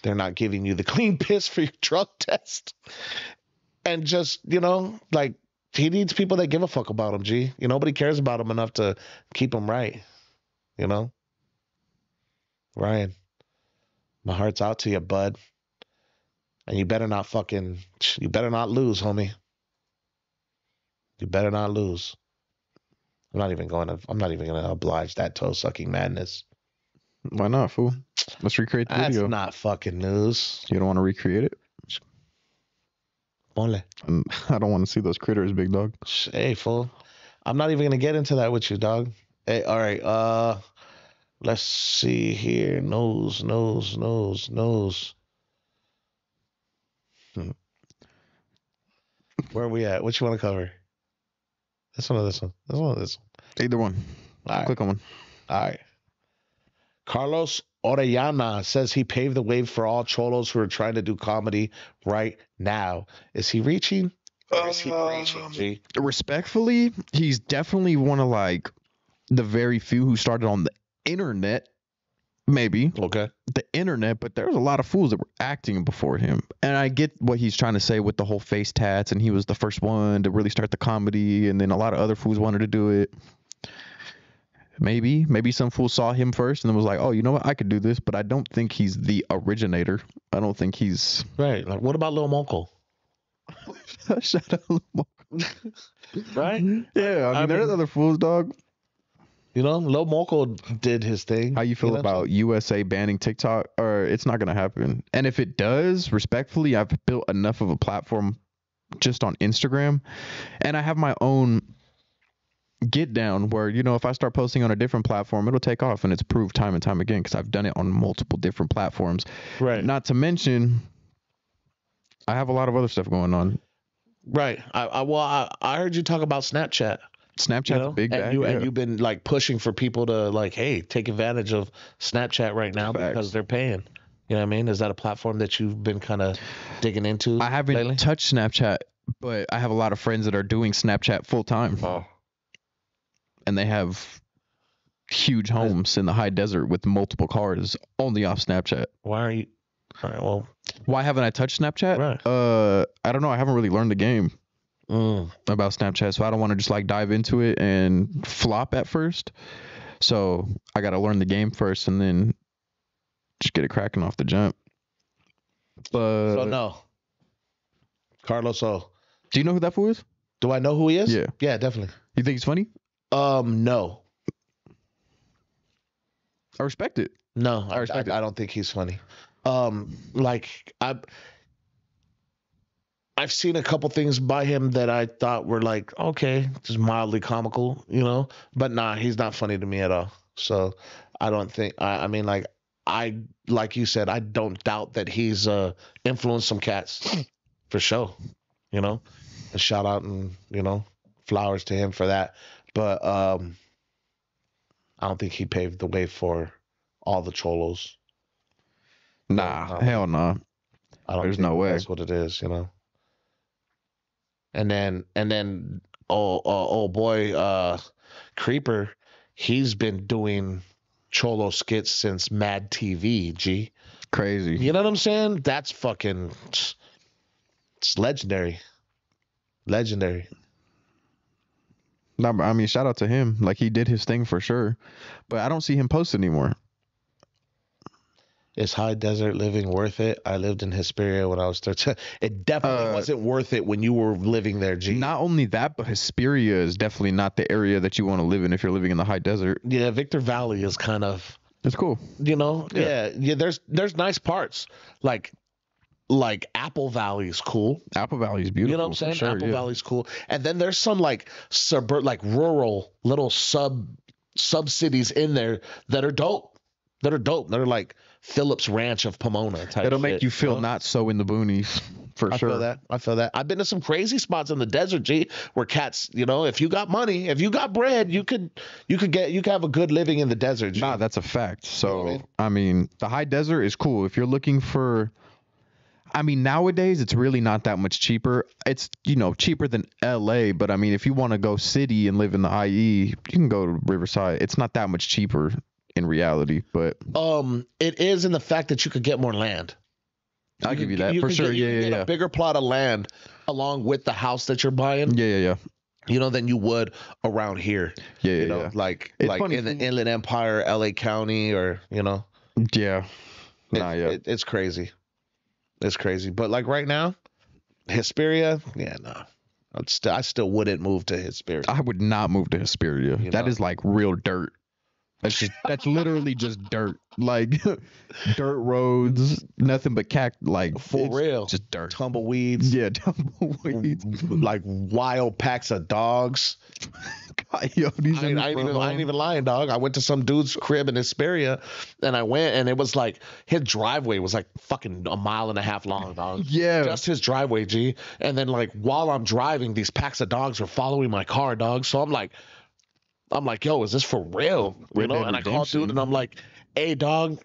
they're not giving you the clean piss for your drug test. And just, you know, like, he needs people that give a fuck about him, G. You know, nobody cares about him enough to keep him right, you know? Ryan, my heart's out to you, bud. And you better not lose, homie. You better not lose. I'm not even going to oblige that toe-sucking madness. Why not, fool? Let's recreate the video. That's not fucking news. You don't want to recreate it? Only. I don't want to see those critters, big dog. Hey, fool. I'm not even going to get into that with you, dog. Hey, all right. Let's see here. Nose. Where are we at? What you want to cover? This one or this one? This one or this one? Either one. All right. Click on one. All right. Carlos Orellana says he paved the way for all cholos who are trying to do comedy right now. Is he reaching? Or is he reaching, G? Respectfully, he's definitely one of like the very few who started on the internet. Maybe. Okay. The internet, but there was a lot of fools that were acting before him. And I get what he's trying to say with the whole face tats, and he was the first one to really start the comedy, and then a lot of other fools wanted to do it. Maybe some fool saw him first and then was like, oh, you know what? I could do this, but I don't think he's the originator. I don't think he's... Right. Like, what about Lil Monkle? Shout out Lil Monkle. Right? Yeah. I mean, there's other fools, dog. You know, Lil Monkle did his thing. How you feel about USA banning TikTok? Or it's not going to happen. And if it does, respectfully, I've built enough of a platform just on Instagram. And I have my own... get down where, you know, if I start posting on a different platform, it'll take off, and it's proved time and time again because I've done it on multiple different platforms. Right. Not to mention, I have a lot of other stuff going on. Right. I heard you talk about Snapchat. Snapchat's, you know, a big bag. And you've been like pushing for people to like, hey, take advantage of Snapchat right now. Facts. Because they're paying. You know what I mean? Is that a platform that you've been kind of digging into? I haven't touched Snapchat, but I have a lot of friends that are doing Snapchat full time. Oh. And they have huge homes in the high desert with multiple cars only off Snapchat. Why haven't I touched Snapchat? Right. I don't know. I haven't really learned the game about Snapchat, so I don't want to just like dive into it and flop at first. So I got to learn the game first and then just get it cracking off the jump. But so no. Carlos O. Do you know who that fool is? Do I know who he is? Yeah. Yeah, definitely. You think he's funny? No. I respect it. No, I don't think he's funny. Like I've seen a couple things by him that I thought were like, okay, just mildly comical, you know, but nah, he's not funny to me at all. So I don't think, I mean, like I, like you said, I don't doubt that he's, influenced some cats for sure, you know, a shout out and, you know, flowers to him for that. But I don't think he paved the way for all the cholos. Nah, hell no. There's no way. That's what it is, you know. And then, boy, Creeper, he's been doing cholo skits since Mad TV. G, crazy. You know what I'm saying? That's fucking, it's legendary. Legendary. I mean, shout out to him. Like, he did his thing for sure. But I don't see him post anymore. Is high desert living worth it? I lived in Hesperia when I was 13. It definitely wasn't worth it when you were living there, G. Not only that, but Hesperia is definitely not the area that you want to live in if you're living in the high desert. Yeah, Victor Valley is kind of... That's cool. You know? Yeah. Yeah, there's nice parts. Like Apple Valley is cool. Apple Valley is beautiful. You know what I'm saying? Sure, Apple Valley is cool. And then there's some like rural little sub cities in there that are dope. They're like Phillips Ranch of Pomona type. It'll make you feel not so in the boonies, for sure. I feel that. I've been to some crazy spots in the desert, G, where cats, you know, if you got money, if you got bread, you could have a good living in the desert, G. Nah, that's a fact. So, I mean, the high desert is cool. If you're looking for, I mean, nowadays it's really not that much cheaper. It's, you know, cheaper than LA, but I mean, if you want to go city and live in the IE, you can go to Riverside. It's not that much cheaper in reality, but it is in the fact that you could get more land. I'll give you that for sure. You get a bigger plot of land along with the house that you're buying. Yeah. You know, than you would around here. Yeah. Like in the Inland Empire, LA County, or you know. Yeah. It's crazy. It's crazy. But like right now, Hesperia. Yeah, no. I still wouldn't move to Hesperia. I would not move to Hesperia. That is like real dirt. That's literally just dirt, like dirt roads, nothing but for real, just dirt, tumbleweeds, like wild packs of dogs. Coyotes. I ain't even lying, dog. I went to some dude's crib in Hesperia, and I went, and it was like his driveway was like fucking a mile and a half long, dog. Yeah, just his driveway, G. And then like while I'm driving, these packs of dogs are following my car, dog. So I'm like, yo, is this for real? You know, and I called dude and I'm like, hey, dog,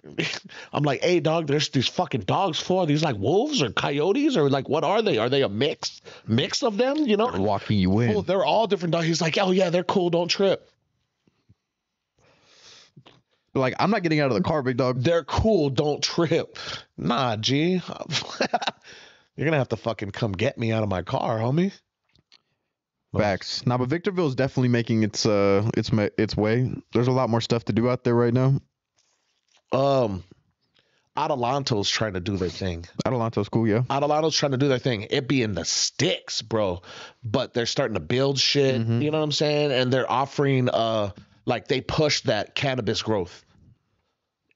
there's these fucking dogs for. Are these like wolves or coyotes or like what are they? Are they a mix of them? You know? They're walking you in. Oh, they're all different dogs. He's like, oh, yeah, they're cool. Don't trip. Like, I'm not getting out of the car, big dog. They're cool. Don't trip. Nah, G. You're going to have to fucking come get me out of my car, homie. Facts. Now, but Victorville is definitely making its way. There's a lot more stuff to do out there right now. Adelanto's trying to do their thing. Adelanto's cool, yeah. Adelanto's trying to do their thing. It be in the sticks, bro. But they're starting to build shit. Mm-hmm. You know what I'm saying? And they're offering they push that cannabis growth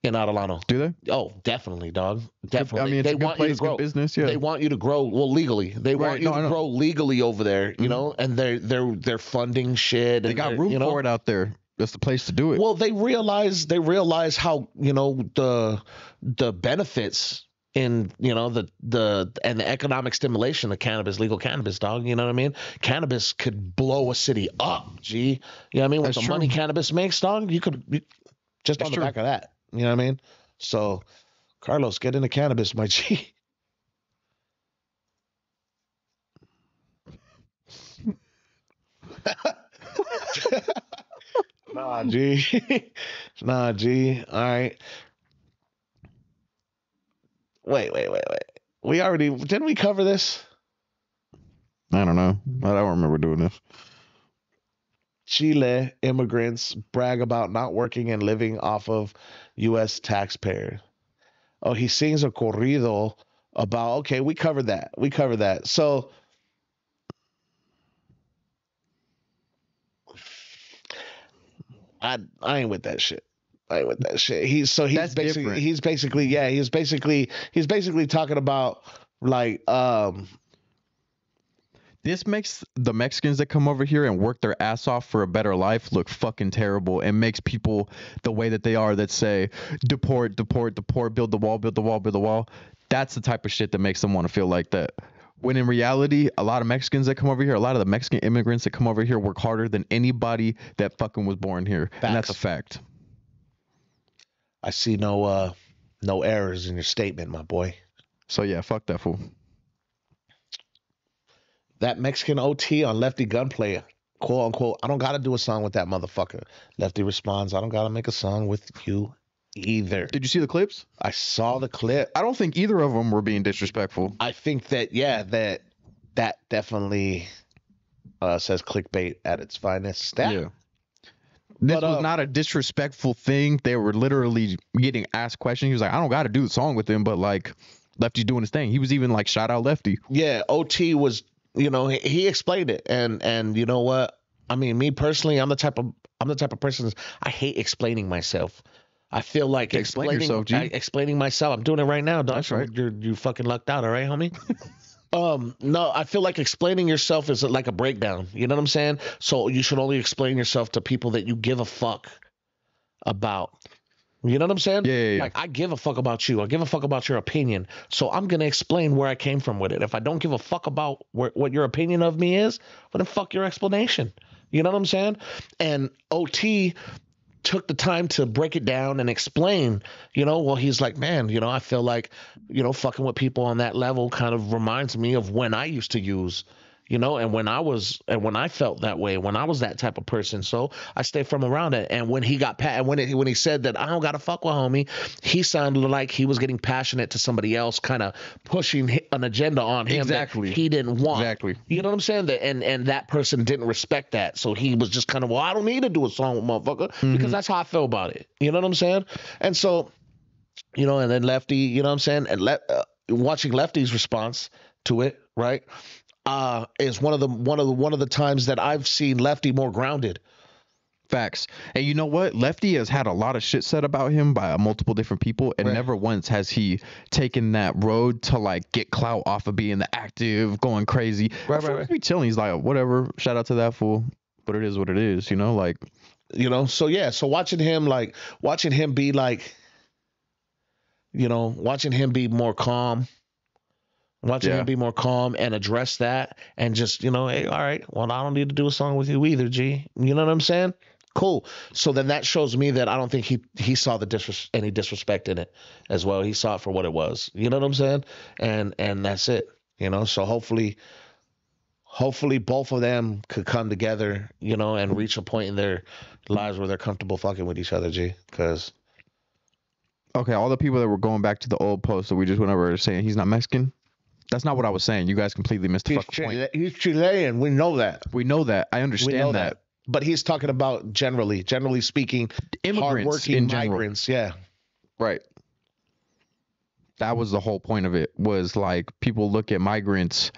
in Adelanto. Do they? Oh, definitely, dog. Definitely. I mean, they want you to grow. Business, yeah. They want you to grow legally. They want you to grow legally over there, you know, and they're funding shit. They got room for it out there. That's the place to do it. Well, they realize how, you know, the benefits in, you know, and the economic stimulation of cannabis, legal cannabis, dog. You know what I mean? Cannabis could blow a city up, G. You know what I mean? With the money cannabis makes, dog, you could just on the back of that. You know what I mean? So, Carlos, get into cannabis, my G. Nah, G. All right. Wait. Didn't we cover this? I don't know. I don't remember doing this. Chile immigrants brag about not working and living off of U.S. taxpayer. Oh, he sings a corrido about, okay, we covered that. So I ain't with that shit. He's basically talking about like, this makes the Mexicans that come over here and work their ass off for a better life look fucking terrible, and makes people the way that they are that say, deport, build the wall. That's the type of shit that makes them want to feel like that. When in reality, a lot of Mexicans that come over here, a lot of the Mexican immigrants that come over here work harder than anybody that fucking was born here. Facts. And that's a fact. I see no errors in your statement, my boy. So yeah, fuck that fool. That Mexican OT on Lefty Gunplay, quote unquote, I don't got to do a song with that motherfucker. Lefty responds, I don't got to make a song with you either. Did you see the clips? I saw the clip. I don't think either of them were being disrespectful. I think that, yeah, that definitely says clickbait at its finest. That, yeah. This was not a disrespectful thing. They were literally getting asked questions. He was like, I don't got to do the song with him, but like Lefty's doing his thing. He was even like, shout out Lefty. Yeah, OT was, you know, he explained it. And you know what? I mean, me personally, I'm the type of person, I hate explaining myself. I feel like explaining myself. I'm doing it right now, dog. That's right. You fucking lucked out, all right, homie? No, I feel like explaining yourself is like a breakdown. You know what I'm saying? So you should only explain yourself to people that you give a fuck about. You know what I'm saying? Yeah. Like, I give a fuck about you. I give a fuck about your opinion. So I'm going to explain where I came from with it. If I don't give a fuck about what your opinion of me is, well, then fuck your explanation. You know what I'm saying? And OT took the time to break it down and explain, you know, well, he's like, man, you know, I feel like, you know, fucking with people on that level kind of reminds me of when I used to use, you know, and when I felt that way, when I was that type of person. So I stayed from around it. And when he got when he said that I don't got to fuck with homie, he sounded like he was getting passionate to somebody else, kind of pushing an agenda on him that he didn't want. Exactly. You know what I'm saying? And that person didn't respect that. So he was just kind of, well, I don't need to do a song with motherfucker because that's how I feel about it. You know what I'm saying? And so, you know, and then Lefty, you know what I'm saying? And watching Lefty's response to it, right? Is one of the times that I've seen Lefty more grounded. Facts. And you know what? Lefty has had a lot of shit said about him by multiple different people, and never once has he taken that road to like get clout off of being the active, going crazy. Right. He's chilling. He's like, whatever. Shout out to that fool. But it is what it is, you know. Like, you know. So yeah. So watching him be like, you know, watching him be more calm. Watching him be more calm and address that and just, you know, hey, all right, well, I don't need to do a song with you either, G. You know what I'm saying? Cool. So then that shows me that I don't think he saw the any disrespect in it as well. He saw it for what it was. You know what I'm saying? And that's it, you know? So hopefully both of them could come together, you know, and reach a point in their lives where they're comfortable fucking with each other, G, because... Okay, all the people that were going back to the old post that we just went over saying he's not Mexican... That's not what I was saying. You guys completely missed the fucking point. He's Chilean. We know that. I understand that. But he's talking about generally speaking, hardworking migrants. Yeah. Right. That was the whole point of it, was like people look at migrants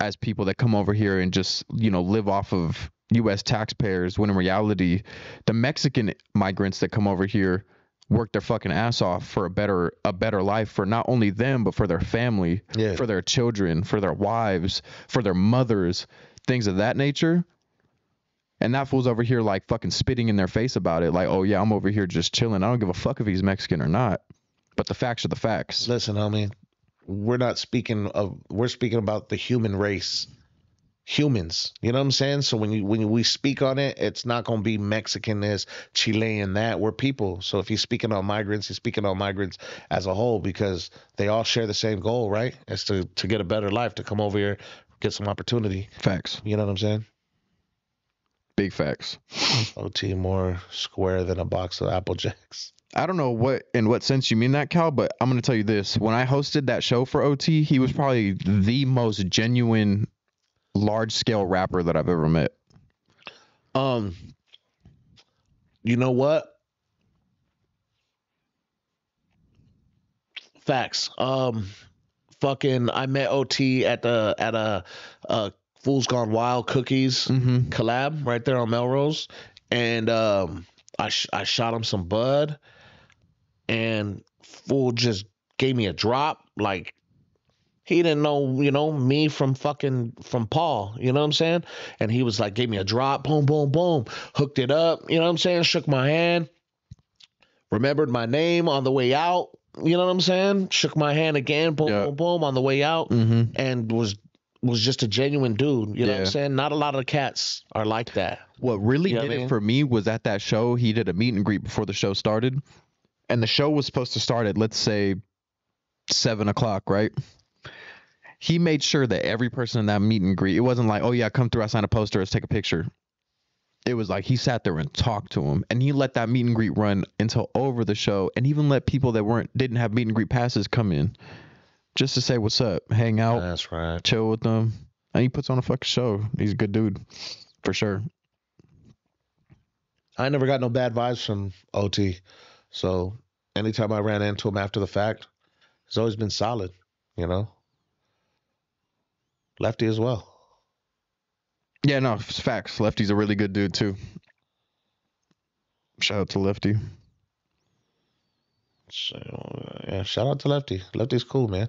as people that come over here and just, you know, live off of U.S. taxpayers, when in reality, the Mexican migrants that come over here work their fucking ass off for a better life for not only them, but for their family, for their children, for their wives, for their mothers, things of that nature. And that fool's over here like fucking spitting in their face about it. Like, oh yeah, I'm over here just chilling. I don't give a fuck if he's Mexican or not. But the facts are the facts. Listen, homie, we're speaking about the human race. Humans, you know what I'm saying? So when we speak on it, it's not going to be Mexican this, Chilean that. We're people. So if he's speaking on migrants, he's speaking on migrants as a whole, because they all share the same goal, right? It's to get a better life, to come over here, get some opportunity. Facts. You know what I'm saying? Big facts. OT more square than a box of Apple Jacks. I don't know in what sense you mean that, Cal, but I'm going to tell you this. When I hosted that show for OT, he was probably the most genuine large-scale rapper that I've ever met. You know what? Facts. Fucking, I met OT at a Fools Gone Wild Cookies collab right there on Melrose, and I shot him some bud, and fool just gave me a drop, like. He didn't know, you know, me from Paul, you know what I'm saying? And he was like, gave me a drop, boom, boom, boom, hooked it up, you know what I'm saying? Shook my hand, remembered my name on the way out, you know what I'm saying? Shook my hand again, boom, boom, boom, on the way out, and was just a genuine dude, you know what I'm saying? Not a lot of the cats are like that. What really did it for me was at that show, he did a meet and greet before the show started, and the show was supposed to start at, let's say, 7 o'clock, right? He made sure that every person in that meet and greet, it wasn't like, oh yeah, come through, I sign a poster, let's take a picture. It was like he sat there and talked to him, and he let that meet and greet run until over the show, and even let people that didn't have meet and greet passes come in just to say what's up, hang out. That's right. Chill with them. And he puts on a fucking show. He's a good dude for sure. I never got no bad vibes from OT. So anytime I ran into him after the fact, he's always been solid, you know. Lefty as well. Yeah, no, it's facts. Lefty's a really good dude too. Shout out to Lefty. So, yeah, shout out to Lefty. Lefty's cool, man.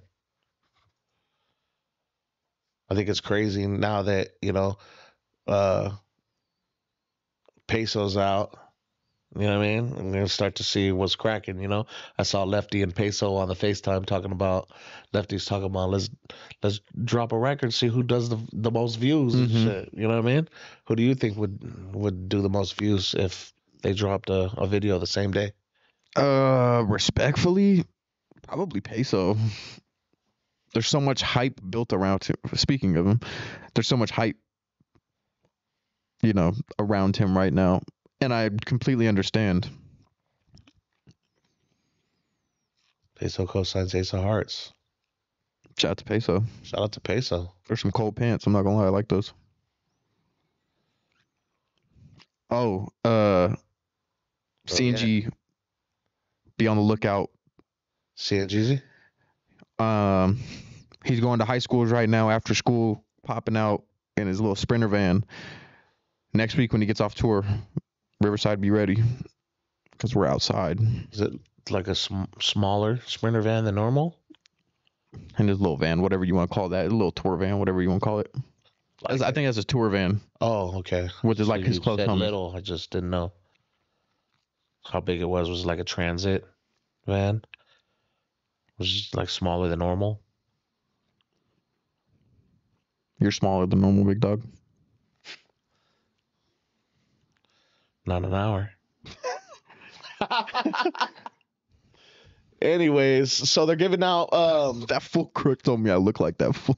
I think it's crazy now that, you know, Peso's out. You know what I mean? I'm going to start to see what's cracking, you know? I saw Lefty and Peso on the FaceTime talking about, Lefty's talking about, let's drop a record, see who does the most views and shit. You know what I mean? Who do you think would do the most views if they dropped a video the same day? Respectfully, probably Peso. There's so much hype built around him. Speaking of him, there's so much hype, you know, around him right now. And I completely understand. Peso cosigns Ace of Hearts. Shout out to Peso. Shout out to Peso. There's some cold pants. I'm not going to lie. I like those. Oh, CNG. Yeah. Be on the lookout. CNGZ? He's going to high schools right now after school, popping out in his little Sprinter van. Next week when he gets off tour, Riverside, be ready, because we're outside. Is it like a smaller Sprinter van than normal? And his little van, whatever you want to call that. A little tour van, whatever you want to call it. Like I think that's his tour van. Oh, okay. Which is so like his close home. Little, I just didn't know how big it was. Was it like a transit van? Was it like smaller than normal? You're smaller than normal, big dog. Not an hour. Anyways, so they're giving out that fool crook told me I look like that fool.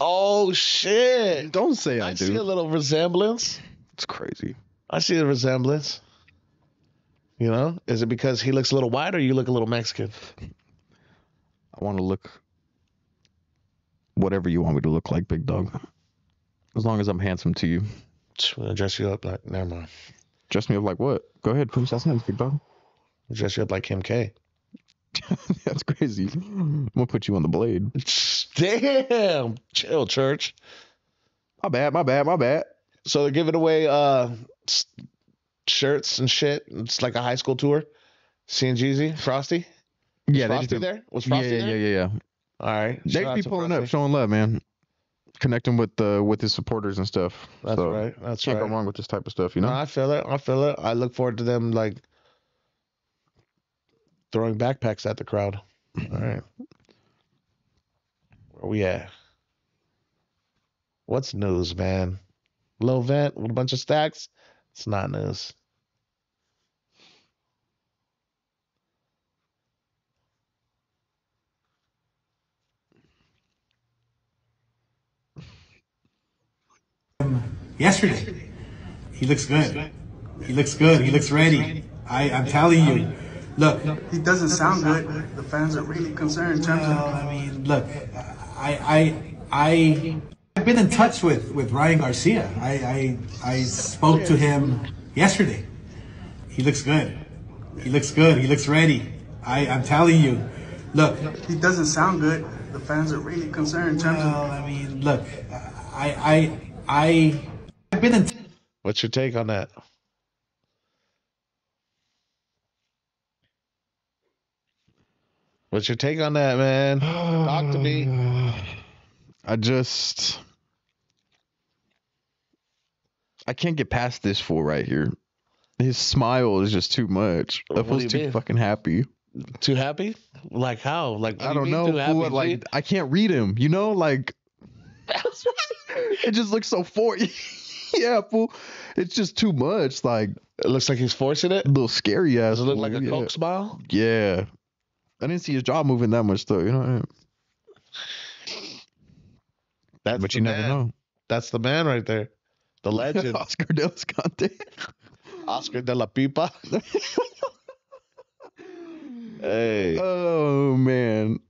Oh shit. Don't say I do. I see a little resemblance. It's crazy. I see the resemblance. You know? Is it because he looks a little white or you look a little Mexican? I want to look whatever you want me to look like, big dog. As long as I'm handsome to you. Dress you up like, never mind. Dress me up like what? Go ahead, please. That's not big dog. Dress you up like Kim K. That's crazy. I'm gonna put you on the blade. Damn. Chill, church. My bad. So they're giving away shirts and shit. It's like a high school tour. CNGZ, Frosty. Yeah, was Frosty there? Was Frosty there? Yeah. All right. They be pulling up, showing love, man. Connecting with his supporters and stuff. That's so, right. That's can't right. Go wrong with this type of stuff, you know. No, I feel it. I look forward to them like throwing backpacks at the crowd. All right. Where we at? What's news, man? Low vent with a bunch of stacks. It's not news. Yesterday. He looks good. He looks ready. I'm telling you. Look. He doesn't sound good. The fans are really concerned in terms of... I mean, look. I've been in touch with Ryan Garcia. I spoke to him yesterday. He looks good. He looks ready. I'm telling you. Look. He doesn't sound good. The fans are really concerned in terms of... I mean, look. I've been in. What's your take on that? What's your take on that, man? Talk to me. I can't get past this fool right here. His smile is just too much. That fool's too fucking happy. Too happy? Like how? Like I don't know. Fool, like I can't read him. You know, like. It just looks so forced. Yeah, fool. It's just too much. Like it looks like he's forcing it. A little scary ass. Does it look like a Coke smile? Yeah. I didn't see his jaw moving that much though. You know what I mean? That's but you man. Never know. That's the man right there. The legend. Oscar de la Hoya. Oscar de la Pipa. Hey. Oh man.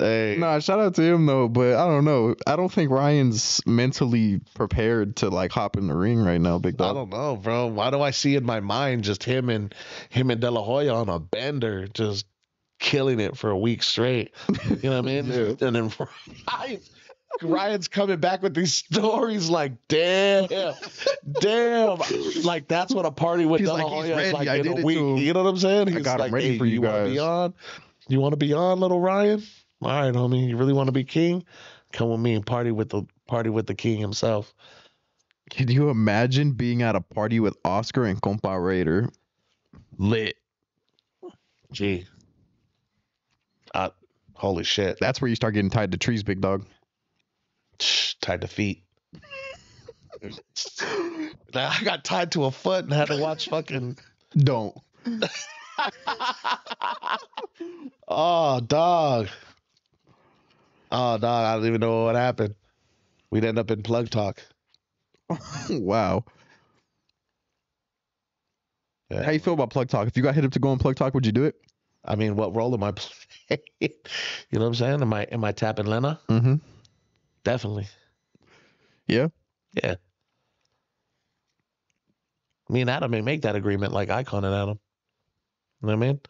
Hey. Nah, shout out to him though, but I don't know. I don't think Ryan's mentally prepared to like hop in the ring right now, big dog. I don't know, bro. Why do I see in my mind just him and De La Hoya on a bender, just killing it for a week straight? You know what I mean? Dude. And then Ryan's coming back with these stories like, damn. Like, that's what a party with De La Hoya is like in a week. You know what I'm saying? He's like, hey, you want to be on? You want to be on, little Ryan? All right, homie. You really want to be king? Come with me and party with the king himself. Can you imagine being at a party with Oscar and Compa Raider? Lit. Gee. Holy shit. That's where you start getting tied to trees, big dog. Tied to feet. Now I got tied to a foot and had to watch fucking... Don't. Oh, dog. I don't even know what happened. We'd end up in plug talk. Wow. Yeah. How you feel about plug talk? If you got hit up to go on plug talk, would you do it? I mean, what role am I playing? You know what I'm saying? Am I tapping Lena? Mm-hmm. Definitely. Yeah? Yeah. Me and Adam may make that agreement like Icon and Adam. You know what I mean?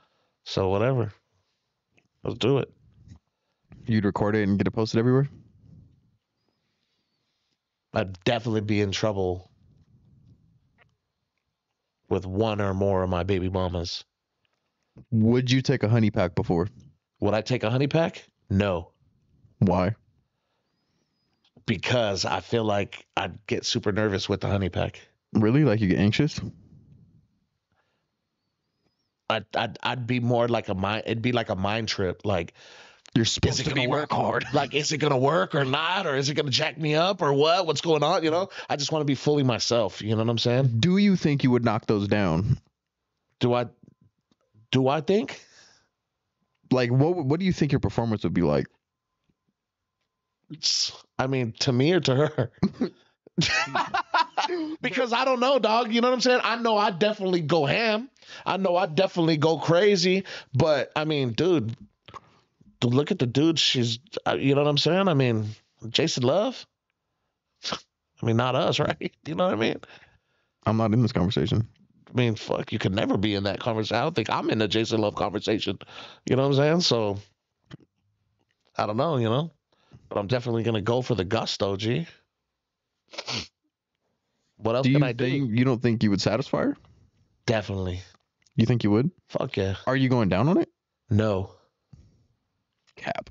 So whatever. Let's do it. You'd record it and get it posted everywhere? I'd definitely be in trouble with one or more of my baby mamas. Would you take a honey pack before? Would I take a honey pack? No. Why? Because I feel like I'd get super nervous with the honey pack. Really? Like you get anxious? I'd be more like a mind. It'd be like a mind trip. Like, you're supposed to be work hard. Like, is it gonna work or not? Or is it gonna jack me up or what? What's going on? You know, I just want to be fully myself. You know what I'm saying? Do you think you would knock those down? Do I think? Like, what do you think your performance would be like? I mean, to me or to her? Because I don't know, dog. You know what I'm saying? I know I definitely go ham. I know I definitely go crazy. But, I mean, dude, look at the dude. She's, you know what I'm saying? I mean, Jason Love? I mean, not us, right? You know what I mean? I'm not in this conversation. I mean, fuck, you can never be in that conversation. I don't think I'm in the Jason Love conversation. You know what I'm saying? So, I don't know, you know? But I'm definitely going to go for the gusto, G. What else can I do? You don't think you would satisfy her? Definitely. You think you would? Fuck yeah. Are you going down on it? No. Cap.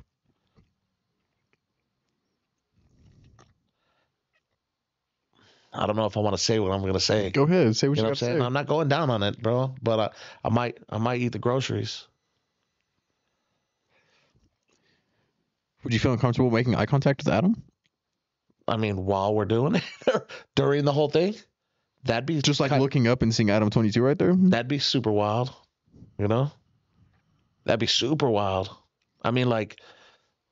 I don't know if I want to say what I'm going to say. Go ahead. Say what you got to say. I'm not going down on it, bro. But I might eat the groceries. Would you feel uncomfortable making eye contact with Adam? I mean, while we're doing it, during the whole thing, that'd be just like looking up and seeing Adam 22 right there. That'd be super wild, you know. That'd be super wild. I mean, like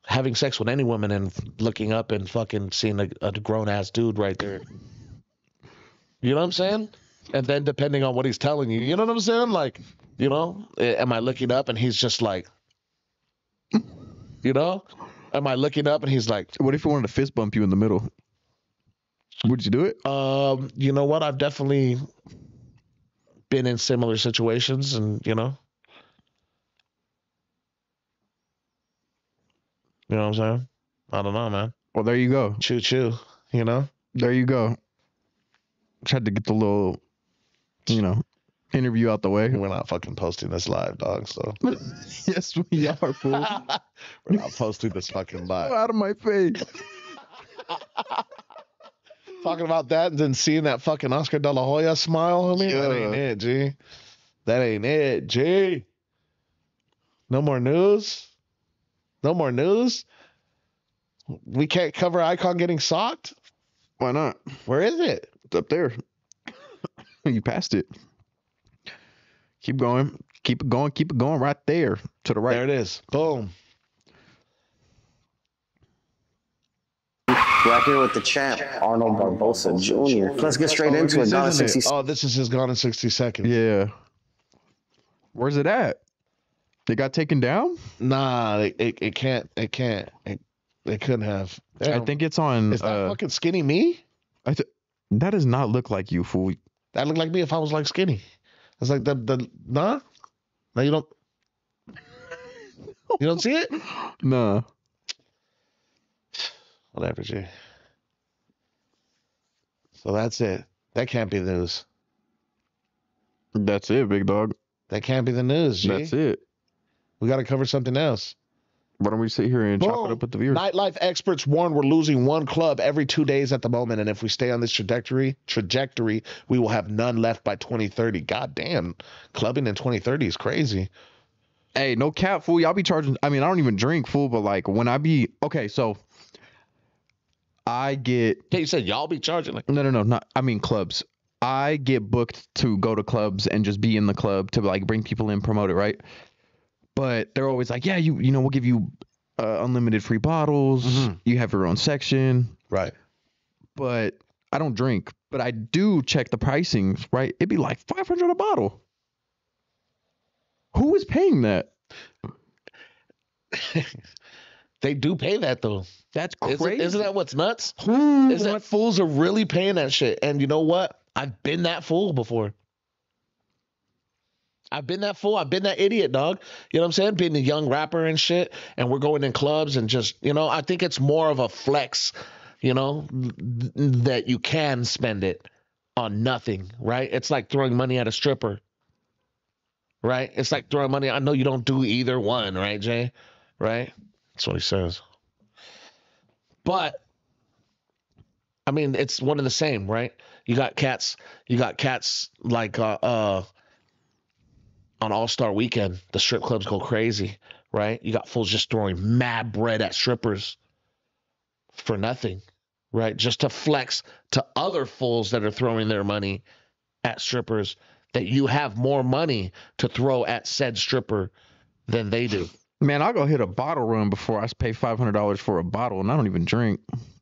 having sex with any woman and looking up and fucking seeing a grown ass dude right there. You know what I'm saying? And then depending on what he's telling you, you know what I'm saying? Like, you know, am I looking up and he's just like, you know? Am I looking up and he's like... What if he wanted to fist bump you in the middle? Would you do it? You know what? I've definitely been in similar situations and, you know... You know what I'm saying? I don't know, man. Well, there you go. Choo-choo, you know? There you go. Tried to get the little, you know... interview out the way. We're not fucking posting this live, dog, so. Yes, we are, fool. We're not posting this fucking live. Out of my face. Talking about that and then seeing that fucking Oscar de la Hoya smile, homie. Yeah. That ain't it, G. That ain't it, G. No more news? No more news? We can't cover Icon getting socked? Why not? Where is it? It's up there. You passed it. Keep going. Keep it going right there to the right. There it is. Boom. Right here with the champ, Arnold Barbosa Jr. Let's get straight into it. Gone in 60 seconds. Oh, this is his Gone in 60 Seconds. Yeah. Where's it at? They got taken down? Nah, it couldn't have. Damn. I think it's on. Is that fucking Skinny Me? That does not look like you, fool. That looked like me if I was like skinny. It's like the nah. No, you don't. You don't see it? Nah. Whatever, G. So that's it. That can't be the news. That's it, big dog. That can't be the news, G. That's it. We got to cover something else. Why don't we sit here and chop it up with the viewers? Nightlife experts warn we're losing one club every 2 days at the moment, and if we stay on this trajectory, we will have none left by 2030. God damn, clubbing in 2030 is crazy. Hey, no cap, fool. Y'all be charging. I mean, I don't even drink, fool, but like when I be okay, so I get. Yeah, you said y'all be charging. Like, no, not. I mean clubs. I get booked to go to clubs and just be in the club to like bring people in, promote it, right? But they're always like, yeah, you know, we'll give you unlimited free bottles. Mm-hmm. You have your own section. Right. But I don't drink. But I do check the pricing, right? It'd be like $500 a bottle. Who is paying that? They do pay that, though. That's crazy. Isn't that what's nuts? Is that fools are really paying that shit. And you know what? I've been that fool before. I've been that fool. I've been that idiot, dog. You know what I'm saying? Being a young rapper and shit, and we're going in clubs and just, you know, I think it's more of a flex, you know, that you can spend it on nothing, right? It's like throwing money at a stripper, right? It's like throwing money. I know you don't do either one, right, Jay? Right? That's what he says. But, I mean, it's one of the same, right? You got cats like, on All-Star Weekend, the strip clubs go crazy, right? You got fools just throwing mad bread at strippers for nothing, right? Just to flex to other fools that are throwing their money at strippers that you have more money to throw at said stripper than they do. Man, I'll go hit a bottle run before I pay $500 for a bottle, and I don't even drink.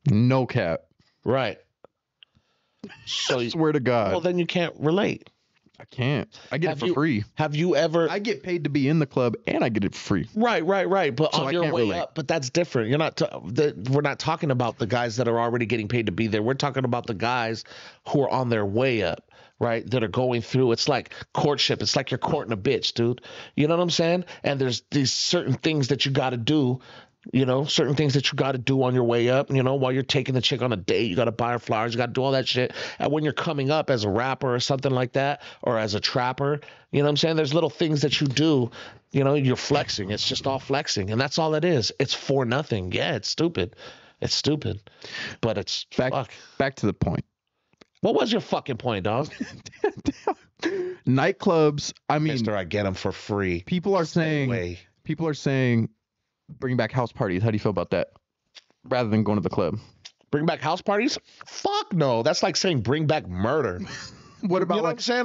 No cap. Right. So I swear to God. Well, then you can't relate. I can't. I get it for free. Have you ever? I get paid to be in the club, and I get it for free. Right. But on your way up, but that's different. You're not. We're not talking about the guys that are already getting paid to be there. We're talking about the guys who are on their way up, right? That are going through. It's like courtship. It's like you're courting a bitch, dude. You know what I'm saying? And there's these certain things that you got to do. You know, certain things that you got to do on your way up, you know, while you're taking the chick on a date, you got to buy her flowers, you got to do all that shit. And when you're coming up as a rapper or something like that, or as a trapper, you know what I'm saying? There's little things that you do, you know, you're flexing. It's just all flexing. And that's all it is. It's for nothing. Yeah, it's stupid. It's stupid. But it's back to the point. What was your fucking point, dog? Nightclubs. I mean, Mister, I get them for free. People are saying, bring back house parties. How do you feel about that? Rather than going to the club. Bring back house parties? Fuck no. That's like saying bring back murder. What about, you know, like, what I'm saying?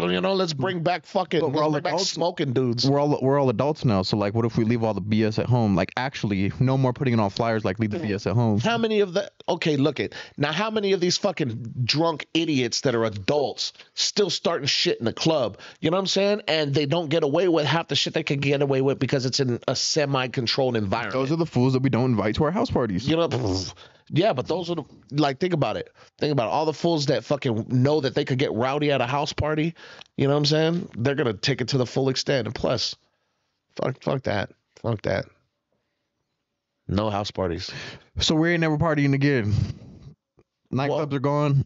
Like, you know, let's bring back fucking, let's bring back smoking dudes. We're all adults now. So like, what if we leave all the BS at home? Like, actually, no more putting it on flyers. Like, leave the BS at home. How many of the? Okay, look it now. How many of these fucking drunk idiots that are adults still starting shit in the club? You know what I'm saying? And they don't get away with half the shit they can get away with because it's in a semi-controlled environment. Those are the fools that we don't invite to our house parties. You know. Yeah, but those are the, like, think about it. All the fools that fucking know that they could get rowdy at a house party, you know what I'm saying? They're going to take it to the full extent. And plus, fuck that. No house parties. So we ain't never partying again. Nightclubs are gone.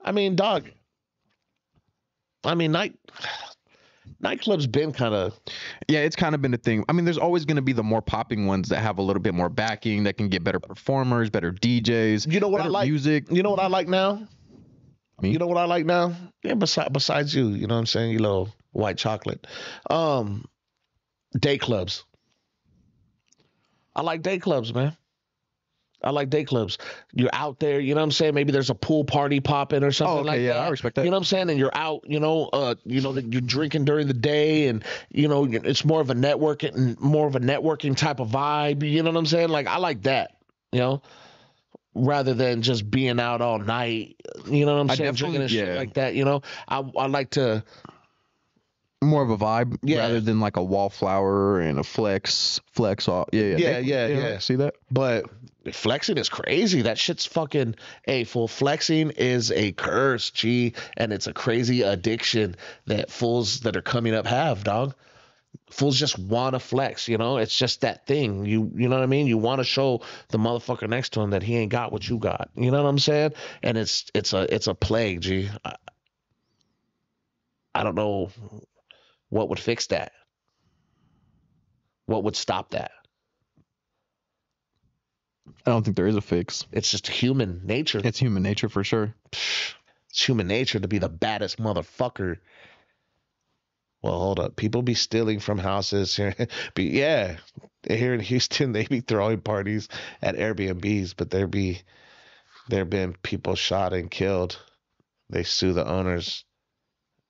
I mean, dog. I mean, nightclubs been kind of... Yeah, it's kind of been a thing. I mean, there's always going to be the more popping ones that have a little bit more backing, that can get better performers, better DJs, you know what I like? Music. You know what I like now? Me? You know what I like now? Yeah, besides you, you know what I'm saying? You little white chocolate. Day clubs. I like day clubs, man. I like day clubs. You're out there, you know what I'm saying? Maybe there's a pool party popping or something that. I respect that. You know what I'm saying? And you're out, you know that you're drinking during the day, and you know it's more of a networking type of vibe. You know what I'm saying? Like, I like that, you know, rather than just being out all night. You know what I'm saying? Drinking and shit like that. You know, I like to More of a vibe rather than like a wallflower and a flex. Yeah. See that? But flexing is crazy. That shit's fucking a fool. Flexing is a curse, G, and it's a crazy addiction that fools that are coming up have, dog. Fools just want to flex, you know? It's just that thing. You know what I mean? You want to show the motherfucker next to him that he ain't got what you got. You know what I'm saying? And it's a plague, G. I don't know. What would fix that? What would stop that? I don't think there is a fix. It's just human nature. It's human nature for sure. It's human nature to be the baddest motherfucker. Well, hold up. People be stealing from houses here. But yeah, here in Houston, they be throwing parties at Airbnbs, but there been people shot and killed. They sue the owners.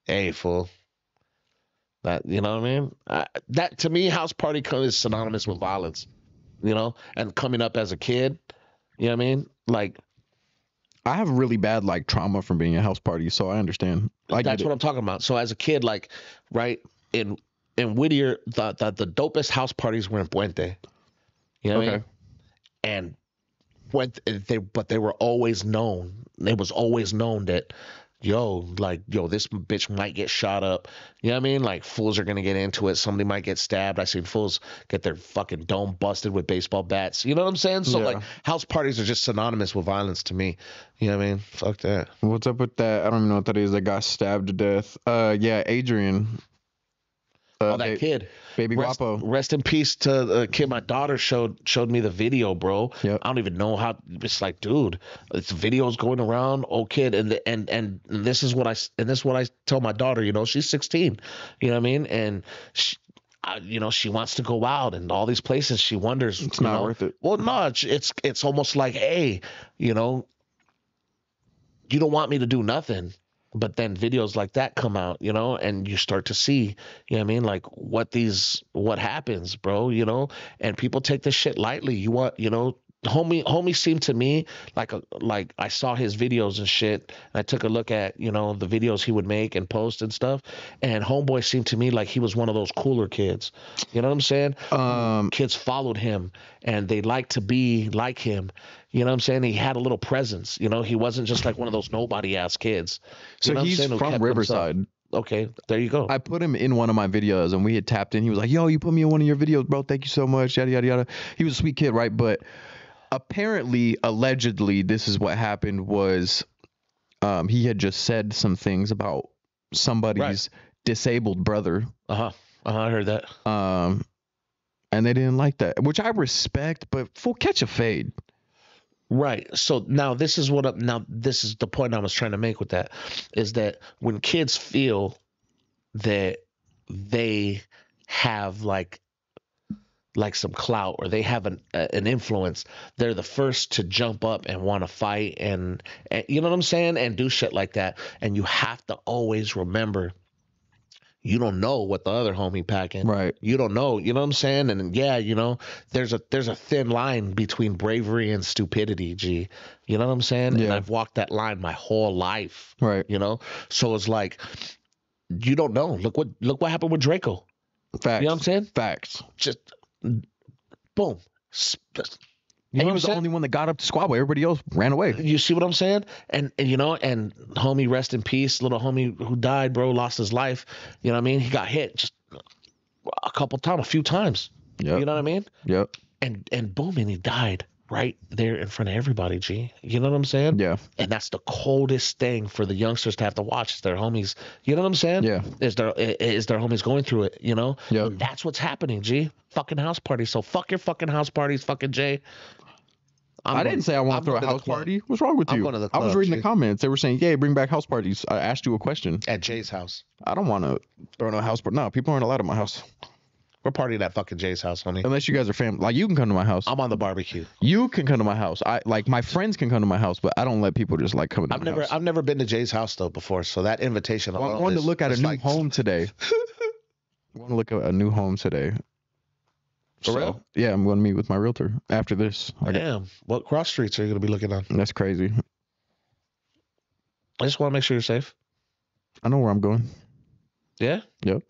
Hey, fool. That, you know what I mean? That to me, house party is synonymous with violence, you know? And coming up as a kid, you know what I mean? Like, I have really bad like trauma from being a house party, so I understand. That's what I'm talking about. So as a kid, like, right in Whittier, the dopest house parties were in Puente, you know what I mean? And they were always known. It was always known that. Yo, this bitch might get shot up. You know what I mean? Like, fools are going to get into it. Somebody might get stabbed. I seen fools get their fucking dome busted with baseball bats. You know what I'm saying? So, like, house parties are just synonymous with violence to me. You know what I mean? Fuck that. What's up with that? I don't even know what that is. That got stabbed to death. Adrian. Kid. Baby Guapo. Rest in peace to the kid. My daughter showed me the video, bro. Yep. I don't even know how. It's like, dude, it's videos going around. Oh, kid. And this is what I tell my daughter, you know, she's 16. You know what I mean? And she wants to go out and all these places. She wonders. It's not worth it. Well, no, it's almost like, hey, you know, you don't want me to do nothing. But then videos like that come out, you know, and you start to see, you know what I mean? Like what happens, bro, you know, and people take this shit lightly. You want, you know, homie seemed to me like I saw his videos and shit. And I took a look at, you know, the videos he would make and post and stuff. And homeboy seemed to me like he was one of those cooler kids. You know what I'm saying? Kids followed him and they liked to be like him. You know what I'm saying? He had a little presence. You know, he wasn't just like one of those nobody-ass kids. You know, he's from Riverside. Himself. Okay, there you go. I put him in one of my videos, and we had tapped in. He was like, yo, you put me in one of your videos, bro. Thank you so much, yada, yada, yada. He was a sweet kid, right? But apparently, allegedly, this is what happened was he had just said some things about somebody's disabled brother. I heard that. And they didn't like that, which I respect, but full catch a fade. Right. So now this is the point I was trying to make with that, is that when kids feel that they have like some clout or they have an influence, they're the first to jump up and want to fight and you know what I'm saying? And do shit like that. And you have to always remember, you don't know what the other homie packing. Right. You don't know. You know what I'm saying? And yeah, you know, there's a thin line between bravery and stupidity, G. You know what I'm saying? Yeah. And I've walked that line my whole life. Right. You know? So it's like, you don't know. Look what happened with Draco. Facts. You know what I'm saying? Facts. Just boom. You know he was the only one that got up to squabble. Everybody else ran away. You see what I'm saying? And you know, and homie, rest in peace. Little homie who died, bro, lost his life. You know what I mean? He got hit just a few times. Yep. You know what I mean? Yep. And boom, and he died right there in front of everybody, G. You know what I'm saying? Yeah. And that's the coldest thing for the youngsters to have to watch is their homies. You know what I'm saying? Yeah. Is their homies going through it, you know? Yeah. That's what's happening, G. Fucking house parties. So fuck your fucking house parties, fucking Jay. I didn't say I want to throw a house party. What's wrong with you? I was reading the comments. They were saying, "Yay, bring back house parties." I asked you a question. At Jay's house. I don't want to throw no house party. No, people aren't allowed at my house. We're partying at fucking Jay's house, honey. Unless you guys are family. Like, you can come to my house. I'm on the barbecue. You can come to my house. My friends can come to my house, but I don't let people just like come to my house. I've never been to Jay's house though before, so that invitation. Well, I wanted to look at a new home today. I want to look at a new home today. For real? Yeah, I'm going to meet with my realtor after this. Damn. What cross streets are you going to be looking on? That's crazy. I just want to make sure you're safe. I know where I'm going. Yeah? Yep.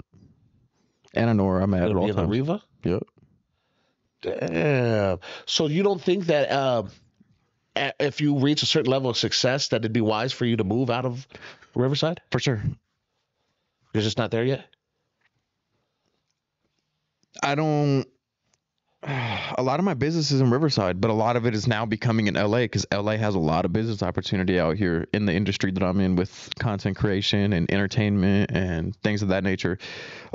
and I know where I'm at all the time. Riva? Yep. Damn. So you don't think that if you reach a certain level of success, that it'd be wise for you to move out of Riverside? For sure. You're just not there yet? I don't. A lot of my business is in Riverside, but a lot of it is now becoming in LA because LA has a lot of business opportunity out here in the industry that I'm in with content creation and entertainment and things of that nature.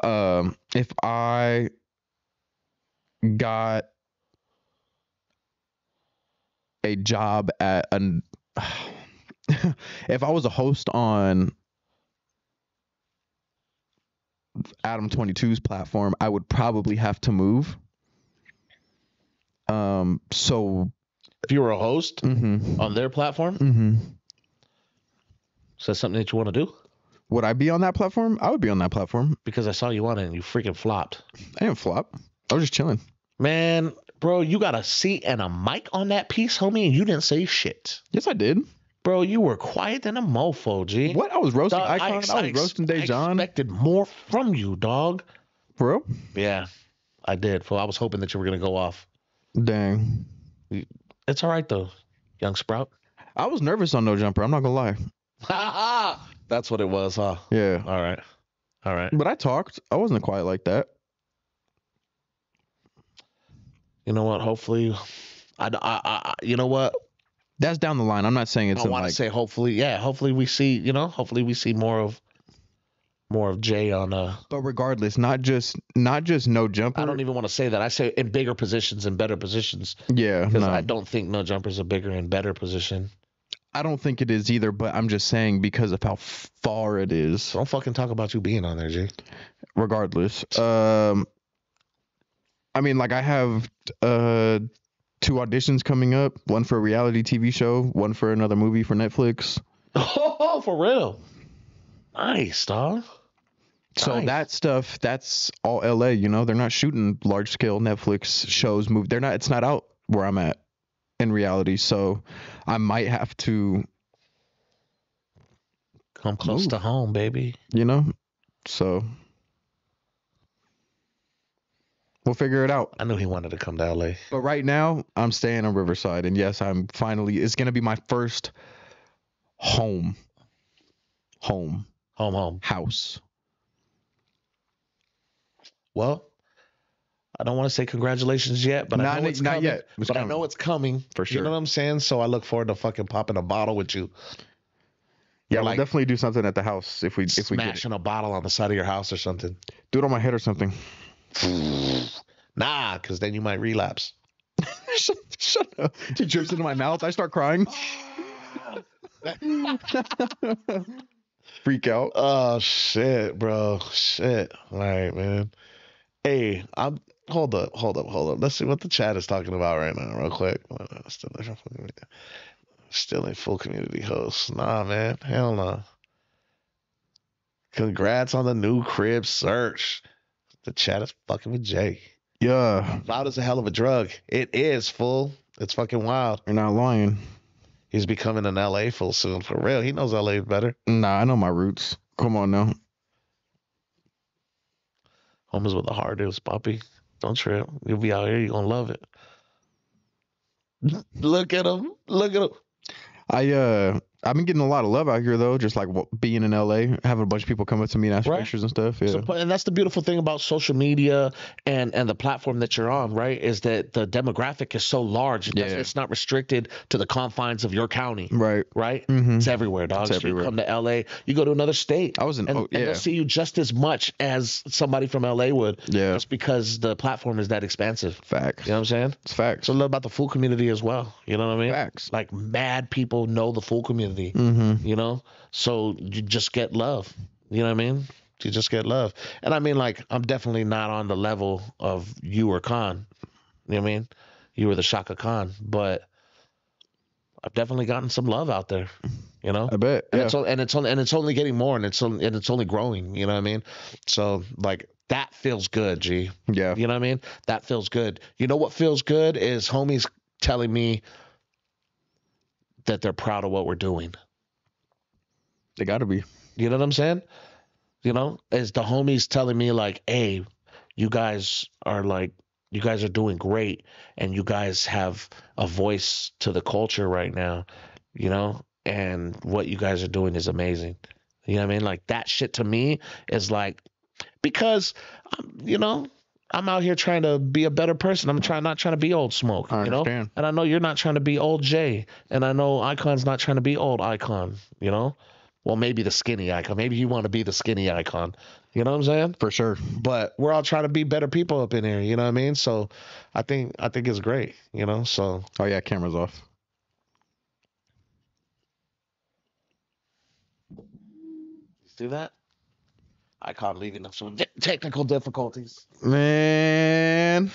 If I got a job at an, if I was a host on Adam 22's platform, I would probably have to move. So if you were a host on their platform, is that something that you want to do? Would I be on that platform? I would be on that platform because I saw you on it and you freaking flopped. I didn't flop. I was just chilling, man, bro. You got a seat and a mic on that piece, homie. And you didn't say shit. Yes, I did. Bro, you were quiet than a mofo, G. What? I was roasting dog, Icon. I was roasting Dejan. I expected more from you, dog. Bro? Yeah, I did. Fool. I was hoping that you were going to go off. Dang. It's all right, though, young sprout. I was nervous on No Jumper. I'm not going to lie. That's what it was, huh? Yeah. All right. All right. But I talked. I wasn't quiet like that. You know what? Hopefully. You know what? That's down the line. I'm not saying it's. I want to say hopefully, yeah. Hopefully we see, you know. Hopefully we see more of Jay on. But regardless, not just No Jumper. I don't even want to say that. I say in bigger positions and better positions. Yeah, because I don't think No Jumper's a bigger and better position. I don't think it is either. But I'm just saying because of how far it is. Don't fucking talk about you being on there, Jay. Regardless, I mean, like I have two auditions coming up, one for a reality TV show, one for another movie for Netflix. Oh, for real? Nice, dog. So nice. That stuff, that's all LA, you know? They're not shooting large-scale Netflix shows, movies. They're not. It's not out where I'm at in reality, so I might have to... Come close to home, baby. You know? So... We'll figure it out. I knew he wanted to come to LA. But right now, I'm staying on Riverside. And yes, I'm finally, it's going to be my first home. House. Well, I don't want to say congratulations yet, but I know it's coming. Not yet. But I know it's coming. For sure. You know what I'm saying? So I look forward to fucking popping a bottle with you. Yeah, we'll definitely do something at the house if we smashing a bottle on the side of your house or something. Do it on my head or something. Nah, because then you might relapse. Shut up. She drips into my mouth. I start crying. Freak out. Oh, shit, bro. Shit. All right, man. Hey, hold up. Let's see what the chat is talking about right now real quick. Still ain't full community host. Nah, man. Hell no. Nah. Congrats on the new crib search. The chat is fucking with Jay. Yeah. Cloud is a hell of a drug. It is, fool. It's fucking wild. You're not lying. He's becoming an LA fool soon. For real. He knows LA better. Nah, I know my roots. Come on now. Home is where the heart is, Poppy. Don't trip. You'll be out here. You're going to love it. Look at him. I've been getting a lot of love out here, though, just like being in LA, having a bunch of people come up to me and ask for pictures and stuff. Yeah. So, and that's the beautiful thing about social media and the platform that you're on, right, is that the demographic is so large. It it's not restricted to the confines of your county. Right. Right? Mm-hmm. It's everywhere, dog. So you come to LA, you go to another state, and they'll see you just as much as somebody from LA would. Yeah. Just because the platform is that expansive. Facts. You know what I'm saying? It's facts. So a little about the food community as well. You know what I mean? Facts. Like mad people know the food community. Mm-hmm. You know, so you just get love. You know what I mean? You just get love. And I mean, like, I'm definitely not on the level of you or Khan. You know what I mean? You were the Shaka Khan, but I've definitely gotten some love out there. You know, I bet. Yeah. And it's only getting more, and it's only growing. You know what I mean? So like that feels good, G. Yeah. You know what I mean? That feels good. You know what feels good is homies telling me that they're proud of what we're doing. They gotta be. You know what I'm saying? You know, is the homies telling me like, hey, you guys are like, you guys are doing great, and you guys have a voice to the culture right now, you know, and what you guys are doing is amazing. You know what I mean? Like, that shit to me is like, because, you know, I'm out here trying to be a better person. I'm not trying to be old Smoke, you know? And I know you're not trying to be old Jay, and I know Icon's not trying to be old Icon, you know? Well, maybe the skinny Icon. Maybe you want to be the skinny Icon. You know what I'm saying? For sure. But we're all trying to be better people up in here. You know what I mean? So I think it's great, you know? So. Oh, yeah. Camera's off. You see that? Icon leaving us some technical difficulties. Man.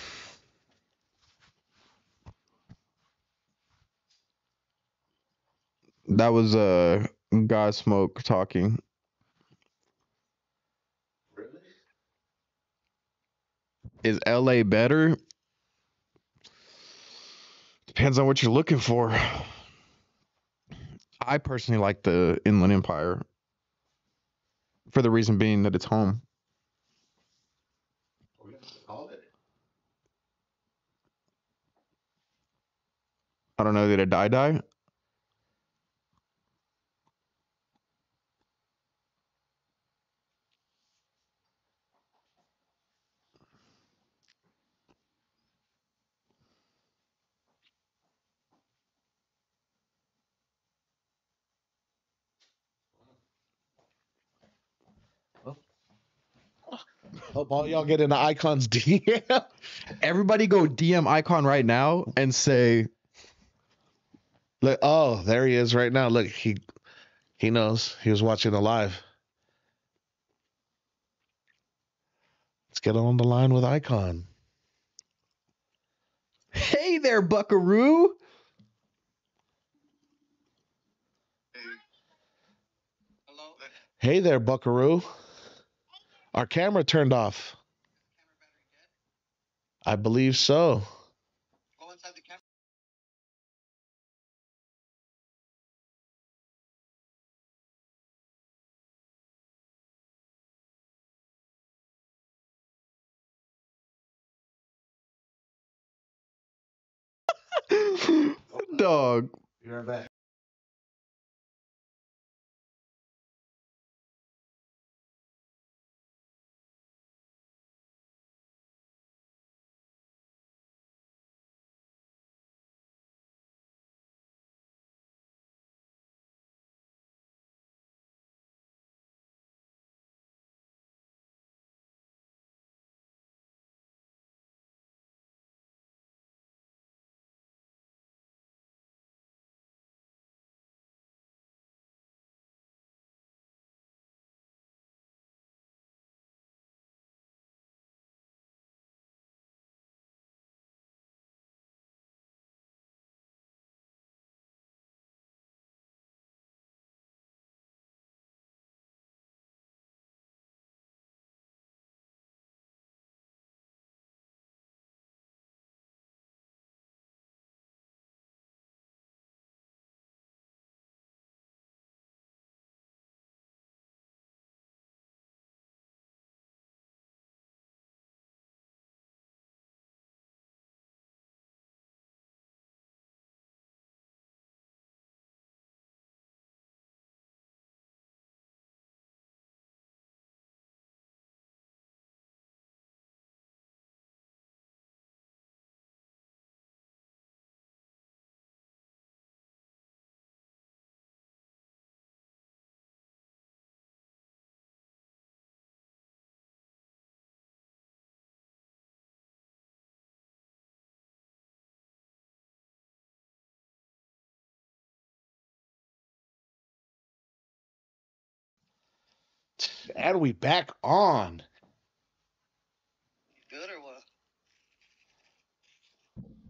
That was a... God Smoke talking. Really? Is LA better? Depends on what you're looking for. I personally like the Inland Empire, for the reason being that it's home. What do you call it? I don't know. Did it die? Hope all y'all get into Icon's DM. Everybody go DM Icon right now and say, "Look, oh, there he is right now. Look, he knows he was watching the live." Let's get on the line with Icon. Hey there, Buckaroo. Hey. Hello. Hey there, Buckaroo. Our camera turned off. I believe so. Go inside the camera. Dog. You're back. And we back on. You good or what?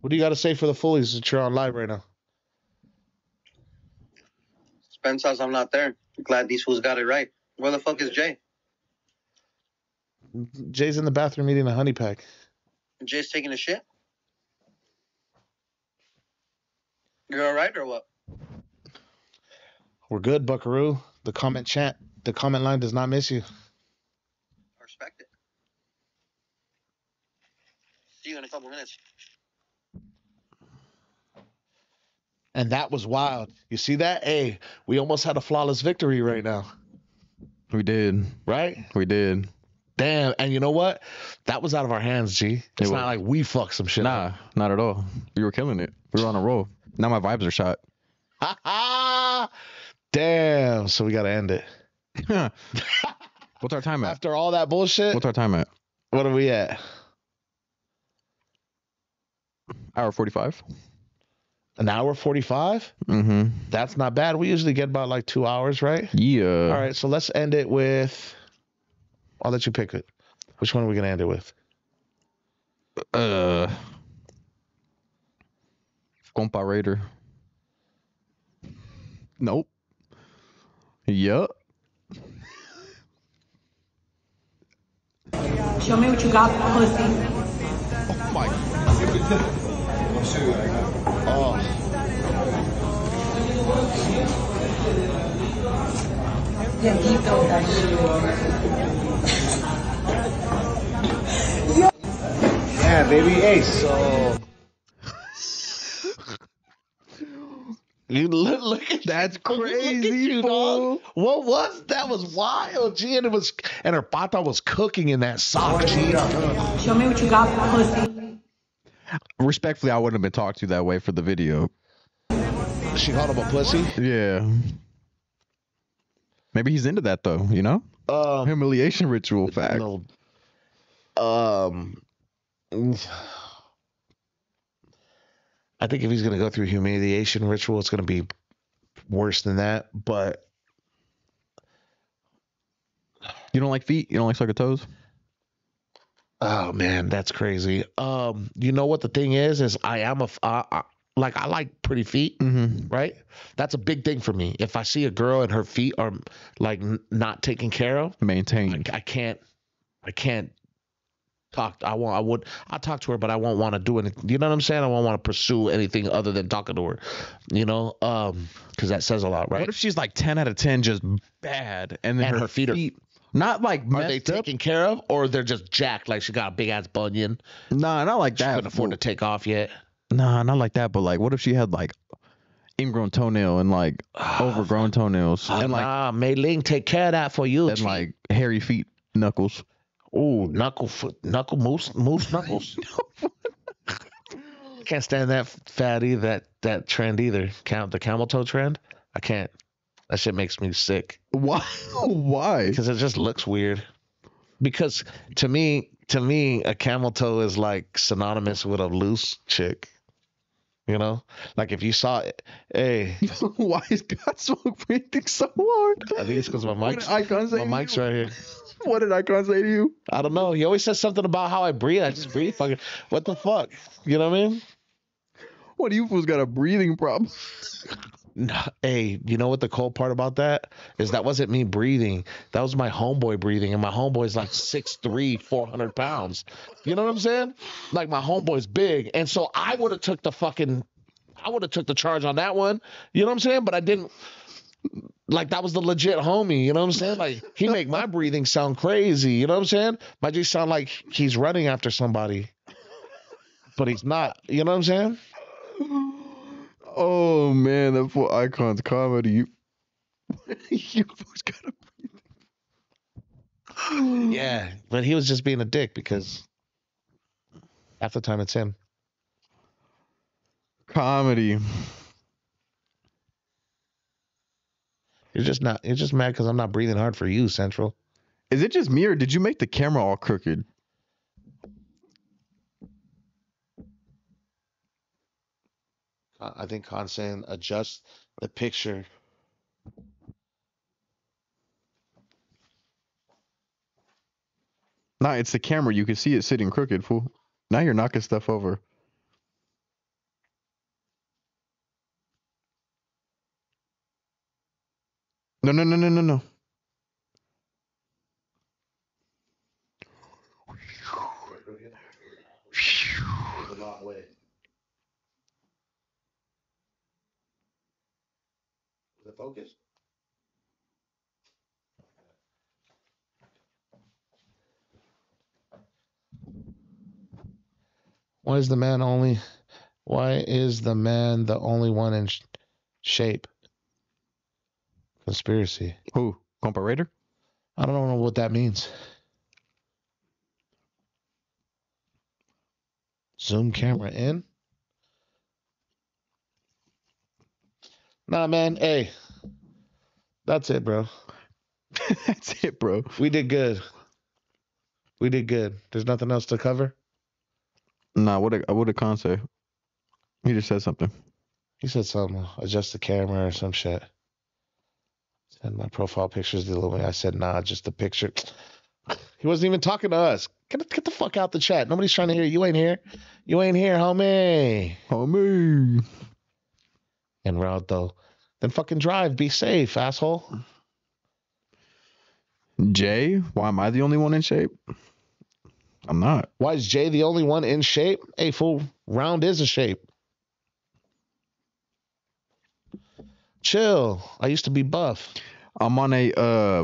What do you got to say for the Foolies that you're on live right now? Spence says I'm not there. Glad these fools got it right. Where the fuck is Jay? Jay's in the bathroom eating a honey pack. And Jay's taking a shit? You're all right or what? We're good, Buckaroo. The comment chat. The comment line does not miss you. I respect it. you in a couple minutes. And that was wild. You see that? Hey, we almost had a flawless victory right now. We did. Right? We did. Damn. And you know what? That was out of our hands, G. It's not like we fucked some shit up. Nah, not at all. We were killing it. We were on a roll. Now my vibes are shot. Ha ha! Damn. So we got to end it. What's our time at? After all that bullshit? What's our time at? What are we at? Hour 45. An hour 45? Mm-hmm. That's not bad. We usually get about like 2 hours, right? Yeah. All right, so let's end it with... I'll let you pick it. Which one are we going to end it with? Compa Raider. Nope. Yup. Show me what you got, pussy. Oh, my. I'll show you what I got. Oh. Yeah, he thought that shit. Yeah, baby. Hey, so... You look at that's crazy, bro. What was that? Was wild, G, and it was, and her pata was cooking in that sock, G. Show me what you got, pussy. Respectfully, I wouldn't have been talked to that way for the video. She called him a pussy. Yeah. Maybe he's into that though, you know. Humiliation ritual fact. No. I think if he's going to go through humiliation ritual, it's going to be worse than that, but... You don't like feet? You don't like sucker toes? Oh, man, that's crazy. You know what the thing is I am a... Like, I like pretty feet, mm-hmm. right? That's a big thing for me. If I see a girl and her feet are, like, not taken care of... Maintained. I can't... I'll talk to her, but I won't want to do anything. You know what I'm saying? I won't want to pursue anything other than talking to her. You know, because that says a lot, right? What if she's like 10 out of 10, just bad, and then and her feet are not like messed are they taken up? Care of, or they're just jacked, like she got a big ass bunion? Nah, not like that. She couldn't afford to take off yet. Nah, not like that. But like, what if she had like ingrown toenail and like overgrown toenails and like Mei Ling, take care of that for you. And like hairy feet, knuckles. Oh, moose knuckles. I can't stand that fatty, that trend either. The camel toe trend. I can't. That shit makes me sick. Why? Why? Because it just looks weird. Because to me, a camel toe is like synonymous with a loose chick. You know, like if you saw it, hey, why is God smoke breathing so hard? I think it's because my mic's right here. What did Icon say to you? I don't know. He always says something about how I breathe. I just breathe. Fucking, what the fuck? You know what I mean? What do you fools got a breathing problem? Nah, hey, you know what the cold part about that is? That wasn't me breathing. That was my homeboy breathing. And my homeboy's like 6'3", 400 pounds. You know what I'm saying? Like my homeboy's big. And so I would have took the fucking, I would have took the charge on that one. You know what I'm saying? But I didn't. Like, that was the legit homie, you know what I'm saying? Like, he make my breathing sound crazy, you know what I'm saying? Might just sound like he's running after somebody, but he's not, you know what I'm saying? Oh, man, that full Icon's comedy. You gotta breathe. Yeah, but he was just being a dick because half the time it's him. Comedy. You're just mad because I'm not breathing hard for you, Central. Is it just me, or did you make the camera all crooked? I think Khan's saying adjust the picture. Nah, it's the camera. You can see it sitting crooked, fool. Now you're knocking stuff over. No. Is it focused? Why is the man the only one in shape? Conspiracy. Who? Comparator? I don't know what that means. Zoom camera in. Nah, man. Hey, that's it, bro. That's it, bro. We did good. We did good. There's nothing else to cover? Nah, what did Khan say? He just said something. He said something. Adjust the camera or some shit. Said my profile picture's deluminate. I said, nah, just the picture. He wasn't even talking to us. Get the fuck out the chat. Nobody's trying to hear you. You ain't here. You ain't here, homie. Homie. And route, though. Then fucking drive. Be safe, asshole. Jay, why am I the only one in shape? I'm not. Why is Jay the only one in shape? Hey, fool, round is in shape. Chill. I used to be buff. I'm on a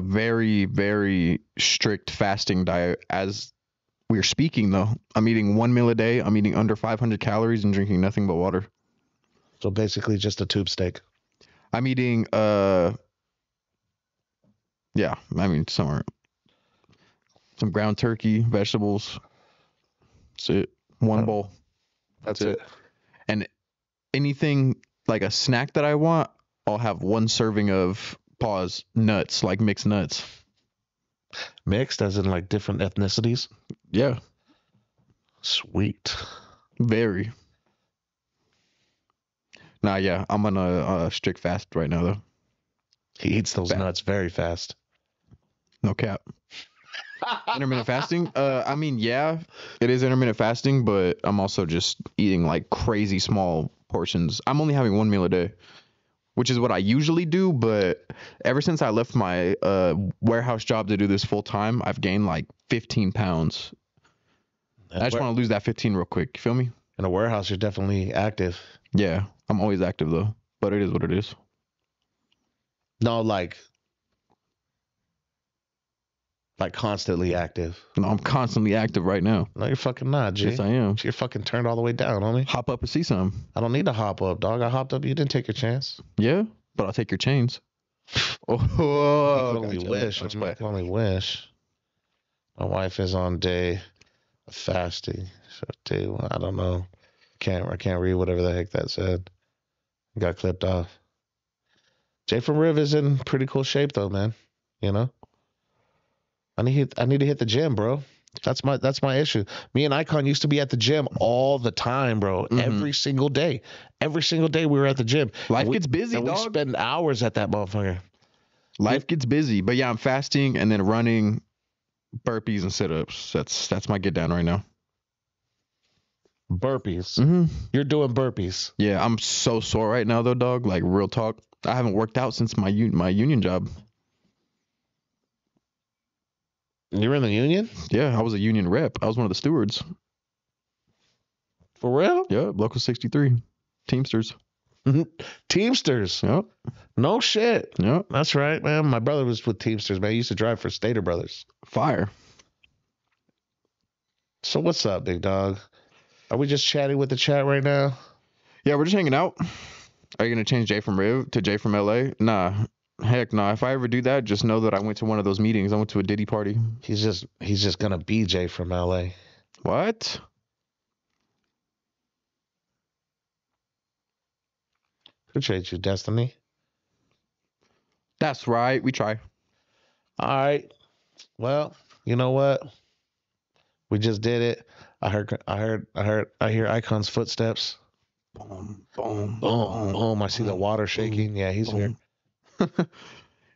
very, very strict fasting diet as we're speaking, though. I'm eating one meal a day. I'm eating under 500 calories and drinking nothing but water. So basically just a tube steak. I'm eating... yeah, I mean, some ground turkey, vegetables. That's it. One bowl. That's it. And anything like a snack that I want, I'll have one serving of nuts, like mixed nuts. Mixed as in like different ethnicities? Yeah. Sweet. Very. Nah, yeah, I'm on a strict fast right now, though. He eats those nuts very fast. No cap. Intermittent fasting? I mean, yeah, it is intermittent fasting, but I'm also just eating like crazy small portions. I'm only having one meal a day, which is what I usually do. But ever since I left my warehouse job to do this full time, I've gained like 15 pounds. I just want to lose that 15 real quick. You feel me? In a warehouse, you're definitely active. Yeah, I'm always active, though. But it is what it is. No, like constantly active. No, I'm constantly active right now. No, you're fucking not, G. Yes, I am. You're fucking turned all the way down, homie. Hop up and see something. I don't need to hop up, dog. I hopped up. You didn't take your chance. Yeah, but I'll take your chains. I can only wish. My wife is on day of fasting. So day one, I don't know. I can't read whatever the heck that said. Got clipped off. Jay from Riv is in pretty cool shape, though, man. You know, I need to hit the gym, bro. That's my issue. Me and Icon used to be at the gym all the time, bro. Mm-hmm. Every single day we were at the gym. Life gets busy, dog. We spend hours at that motherfucker. Life gets busy, but yeah, I'm fasting and then running, burpees and sit-ups. That's my get down right now. Burpees. Mm-hmm. You're doing burpees. Yeah, I'm so sore right now, though, dog. Like real talk. I haven't worked out since my union job. You're in the union? Yeah, I was a union rep. I was one of the stewards. For real? Yeah, Local 63. Teamsters. Teamsters? Yep. No shit. Yep. That's right, man. My brother was with Teamsters, man. He used to drive for Stater Brothers. Fire. So what's up, big dog? Are we just chatting with the chat right now? Yeah, we're just hanging out. Are you going to change Jay from Riv to Jay from LA? Nah. Heck nah. If I ever do that, just know that I went to one of those meetings. I went to a Diddy party. He's just going to be Jay from LA. What? Appreciate you, Destiny. That's right. We try. All right. Well, you know what? We just did it. I hear Icon's footsteps. Boom, boom, boom, boom. I see the water shaking. Yeah, he's here.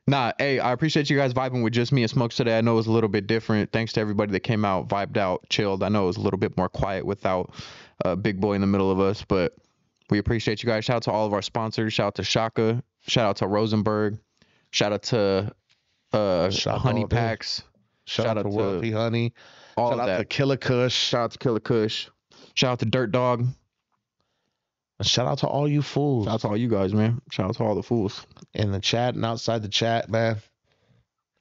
Nah, hey, I appreciate you guys vibing with just me and Smokes today. I know it was a little bit different. Thanks to everybody that came out, vibed out, chilled. I know it was a little bit more quiet without Big Boy in the middle of us, but we appreciate you guys. Shout out to all of our sponsors. Shout out to Shaka. Shout out to Rosenberg. Shout out to Honey Packs. Shout out to Wolfie Honey. Shout out to Killer Kush. Shout out to Killer Kush. Shout out to Dirt Dog. Shout out to all you fools. Shout out to all you guys, man. Shout out to all the fools. In the chat and outside the chat, man.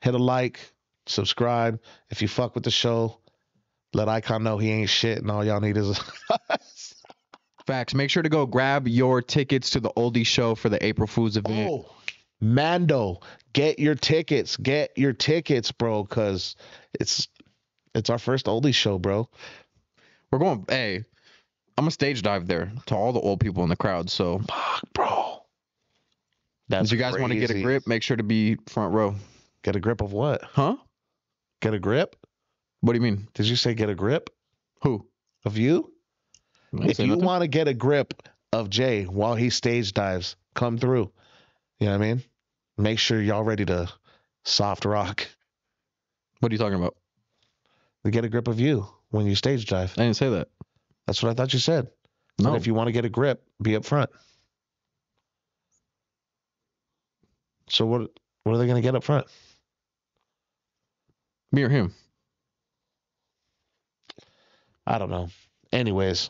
Hit a like, subscribe. If you fuck with the show, Let Icon know he ain't shit and all y'all need is us. Facts. Make sure to go grab your tickets to the Oldie Show for the April Fools event. Oh, Mando, get your tickets. Get your tickets, bro, because it's our first Oldie Show, bro. We're going, hey, I'm a stage dive there to all the old people in the crowd, so. Fuck, bro. That's crazy. If you guys want to get a grip, make sure to be front row. Get a grip of what? Huh? Get a grip? What do you mean? Did you say get a grip? Who? Of you? If you want to get a grip of Jay while he stage dives, come through. You know what I mean? Make sure y'all ready to soft rock. What are you talking about? To get a grip of you when you stage dive. I didn't say that. That's what I thought you said. No. But if you want to get a grip, be up front. So what are they going to get up front? Me or him? I don't know. Anyways,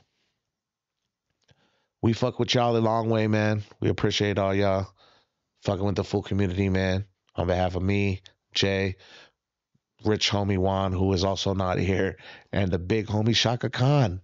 we fuck with y'all a long way, man. We appreciate all y'all fucking with the full community, man. On behalf of me, Jay, Rich Homie Juan, who is also not here, and the big homie Shaka Khan.